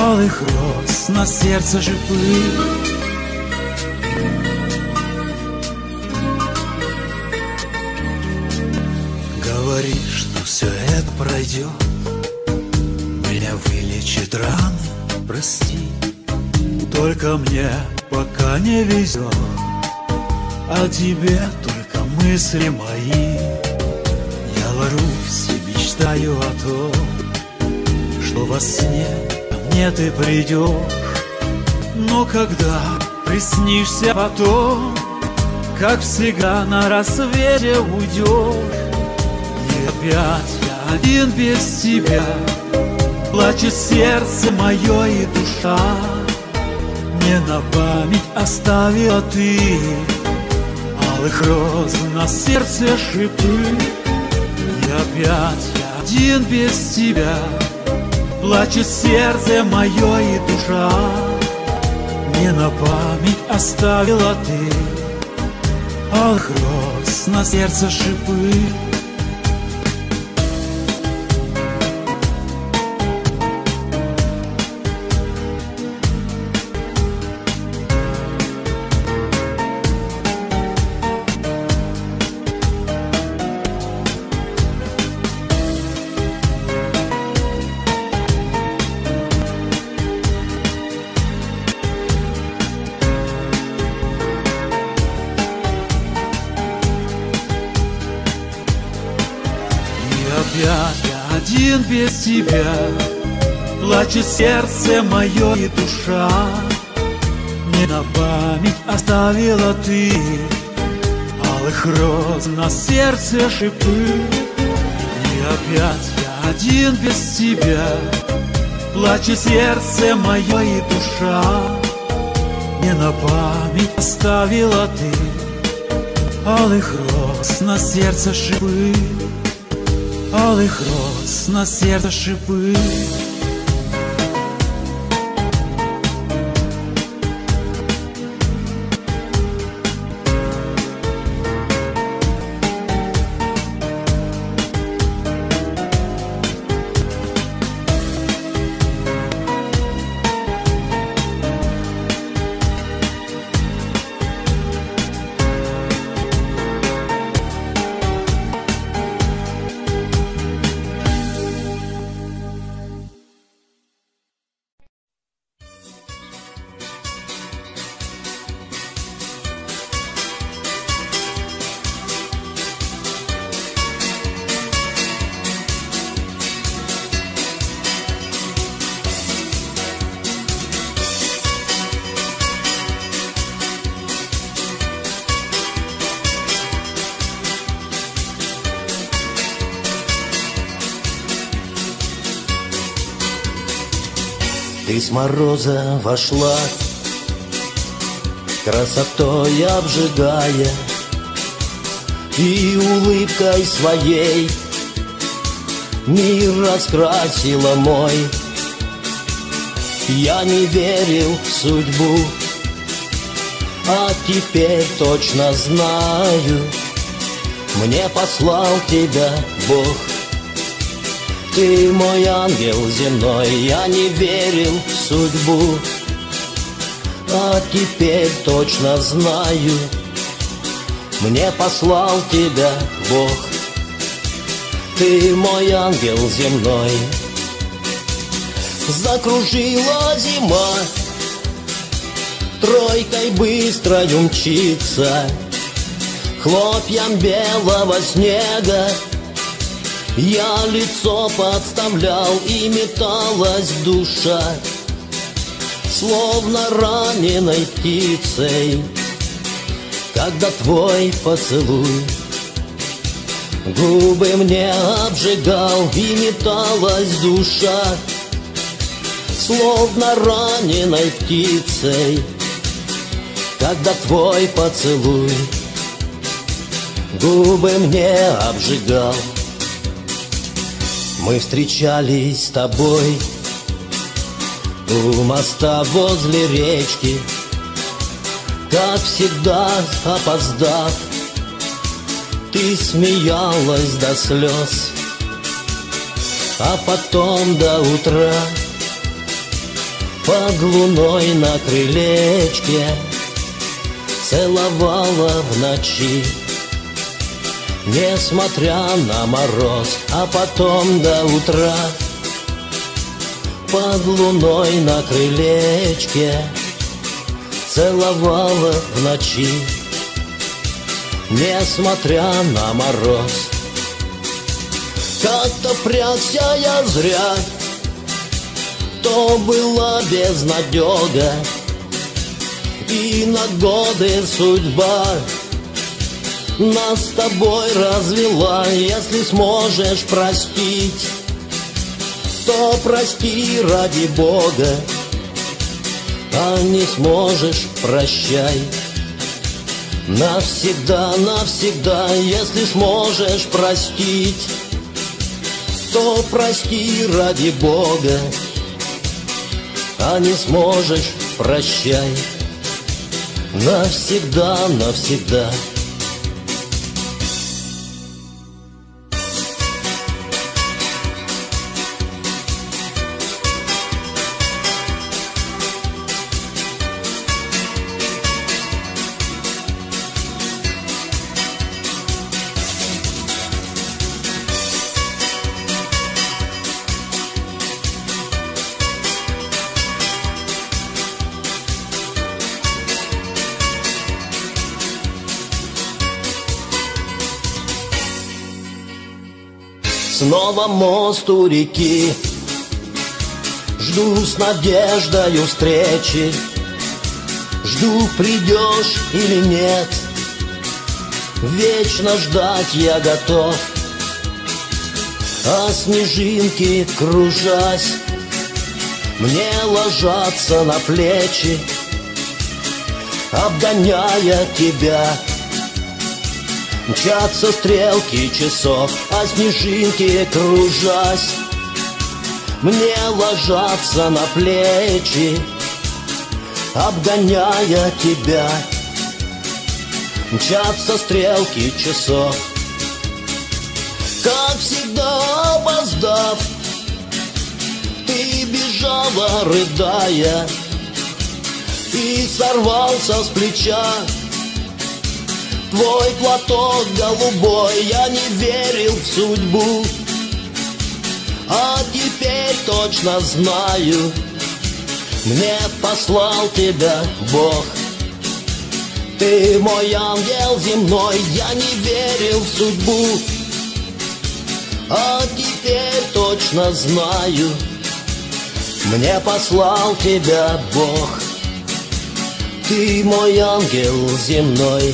алых роз на сердце шипы. Что все это пройдет, меня вылечит раны, прости. Только мне пока не везет, а тебе только мысли мои. Я ворвусь и мечтаю о том, что во сне ко мне ты придешь. Но когда приснишься потом, как всегда на рассвете уйдешь. Опять я один без тебя, плачет сердце мое и душа. Мне на память оставила ты алых роз на сердце шипы. И опять я один без тебя, плачет сердце мое и душа. Мне на память оставила ты алых роз на сердце шипы. Я один без тебя, плачет сердце мое и душа. Мне на память оставила ты алых роз на сердце шипы. И опять я один без тебя, плачет сердце мое и душа. Мне на память оставила ты алых роз на сердце шипы. Алых роз на сердце шипы. Ты с мороза вошла, красотой обжигая, и улыбкой своей мир раскрасила мой. Я не верил в судьбу, а теперь точно знаю, мне послал тебя Бог. Ты мой ангел земной, я не верил в судьбу, а теперь точно знаю, мне послал тебя Бог. Ты мой ангел земной. Закружила зима, тройкой быстро умчится хлопьям белого снега. Я лицо подставлял, и металась душа, словно раненой птицей, когда твой поцелуй губы мне обжигал, и металась душа, словно раненой птицей, когда твой поцелуй губы мне обжигал. Мы встречались с тобой у моста возле речки, как всегда опоздав, ты смеялась до слез, а потом до утра под луной на крылечке целовала в ночи, несмотря на мороз, а потом до утра под луной на крылечке целовала в ночи, несмотря на мороз. Как-то прятался я зря, то была безнадега, и на годы судьба нас с тобой развела. Если сможешь простить, то прости ради Бога, а не сможешь — прощай навсегда, навсегда. Если сможешь простить, то прости ради Бога, а не сможешь — прощай навсегда, навсегда. Снова мост у реки, жду с надеждою встречи, жду, придешь или нет, вечно ждать я готов. А снежинки, кружась, мне ложатся на плечи, обгоняя тебя. Мчатся стрелки часов, а снежинки, кружась, мне ложатся на плечи, обгоняя тебя. Мчатся стрелки часов, как всегда опоздав, ты бежала, рыдая, и сорвался с плеча твой платок голубой. Я не верил в судьбу, а теперь точно знаю, мне послал тебя Бог. Ты мой ангел земной. Я не верил в судьбу, а теперь точно знаю, мне послал тебя Бог. Ты мой ангел земной.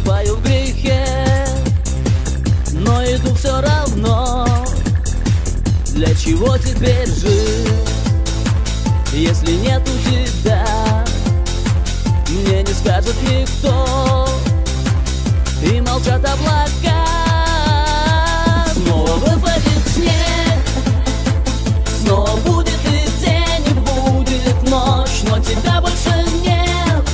утопаю в грехе, но иду все равно. Для чего теперь жить, если нету тебя? Мне не скажет никто, и молчат облака. Снова выпадет снег, снова будет и день, и будет ночь, но тебя больше нет,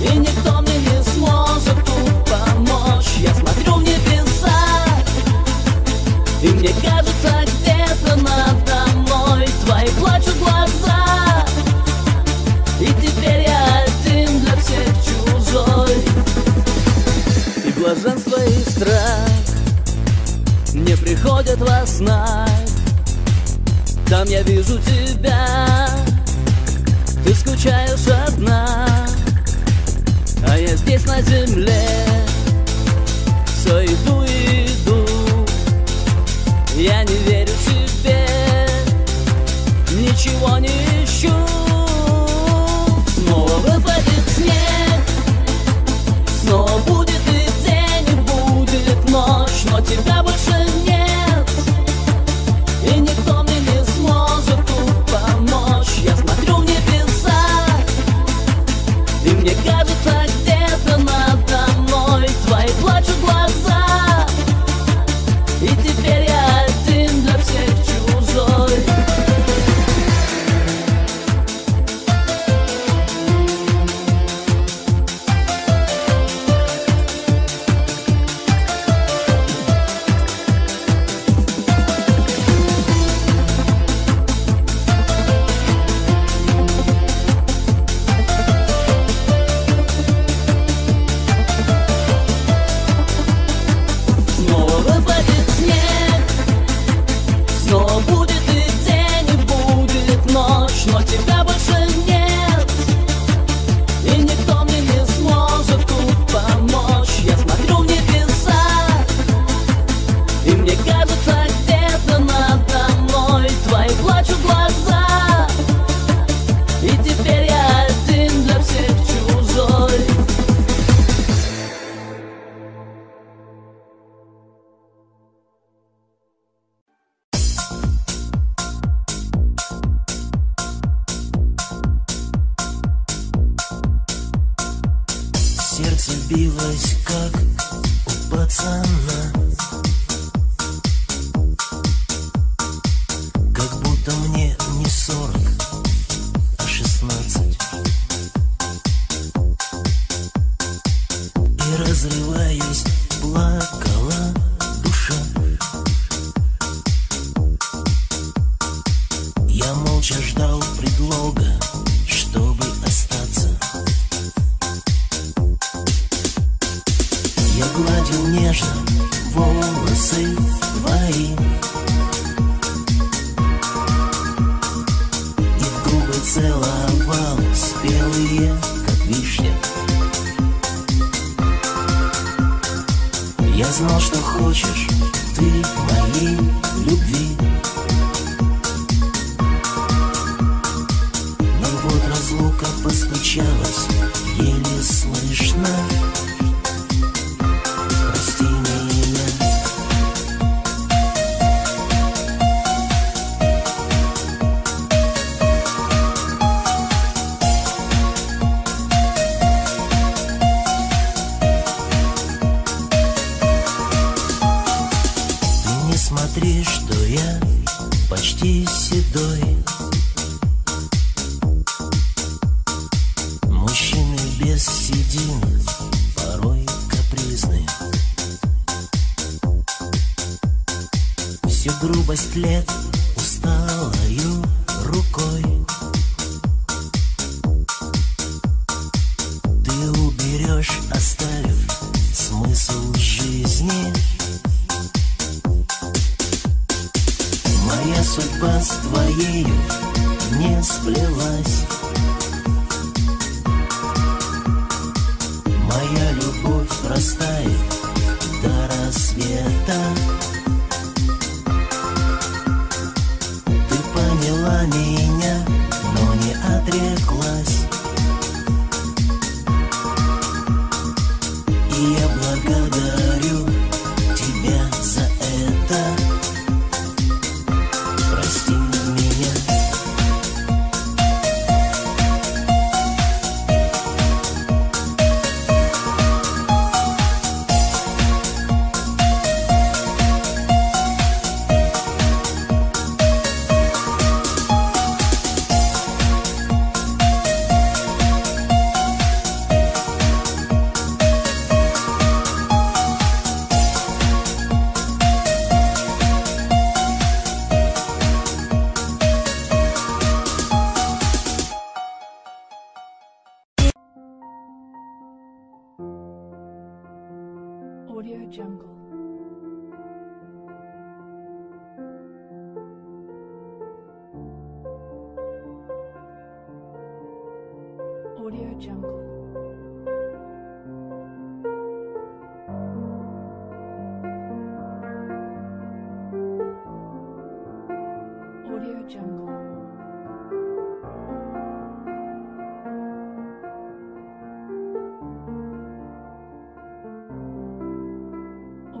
и никто мне не сможет тут помочь. Я смотрю в небеса, и мне кажется, где-то надо мной твои плачут глаза. И теперь я один для всех чужой, и блаженство, и страх мне приходят во снах. Там я вижу тебя, ты скучаешь одна, а я здесь на земле все иду и иду. Я не верю себе, ничего не ищу. Снова выпадет снег, снова будет и день, и будет ночь, но тебя больше нет, и никто мне не сможет тут помочь. Я смотрю в небеса, и мне кажется, где-то надо мной твои плачут глаза. И теперь я один для всех чужой. Ты поняла меня. Audio Jungle. Audio Jungle. Audio Jungle. Audio Jungle.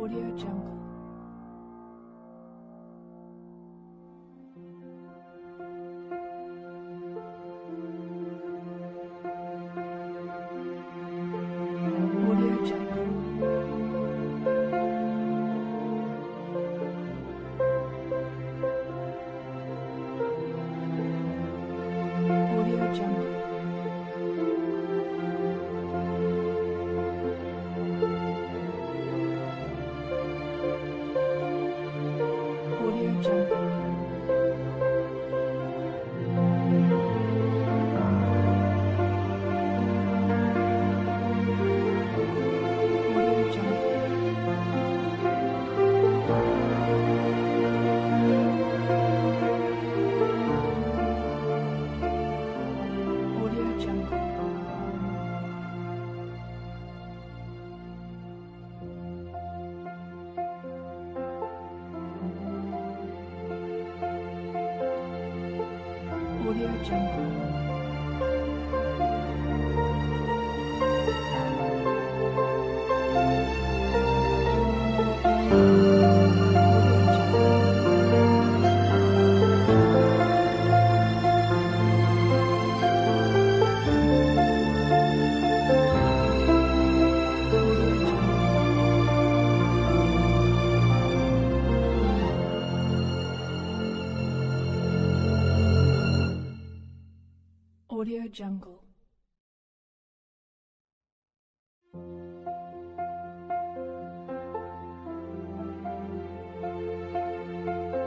Audio Jungle. Audio Jungle. Audio Jungle. Audio Jungle.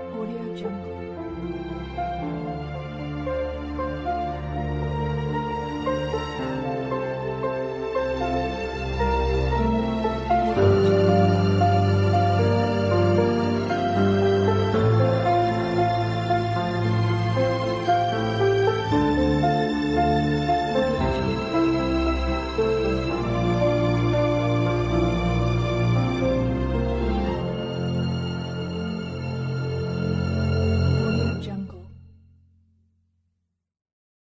Audio Jungle. Audio Jungle.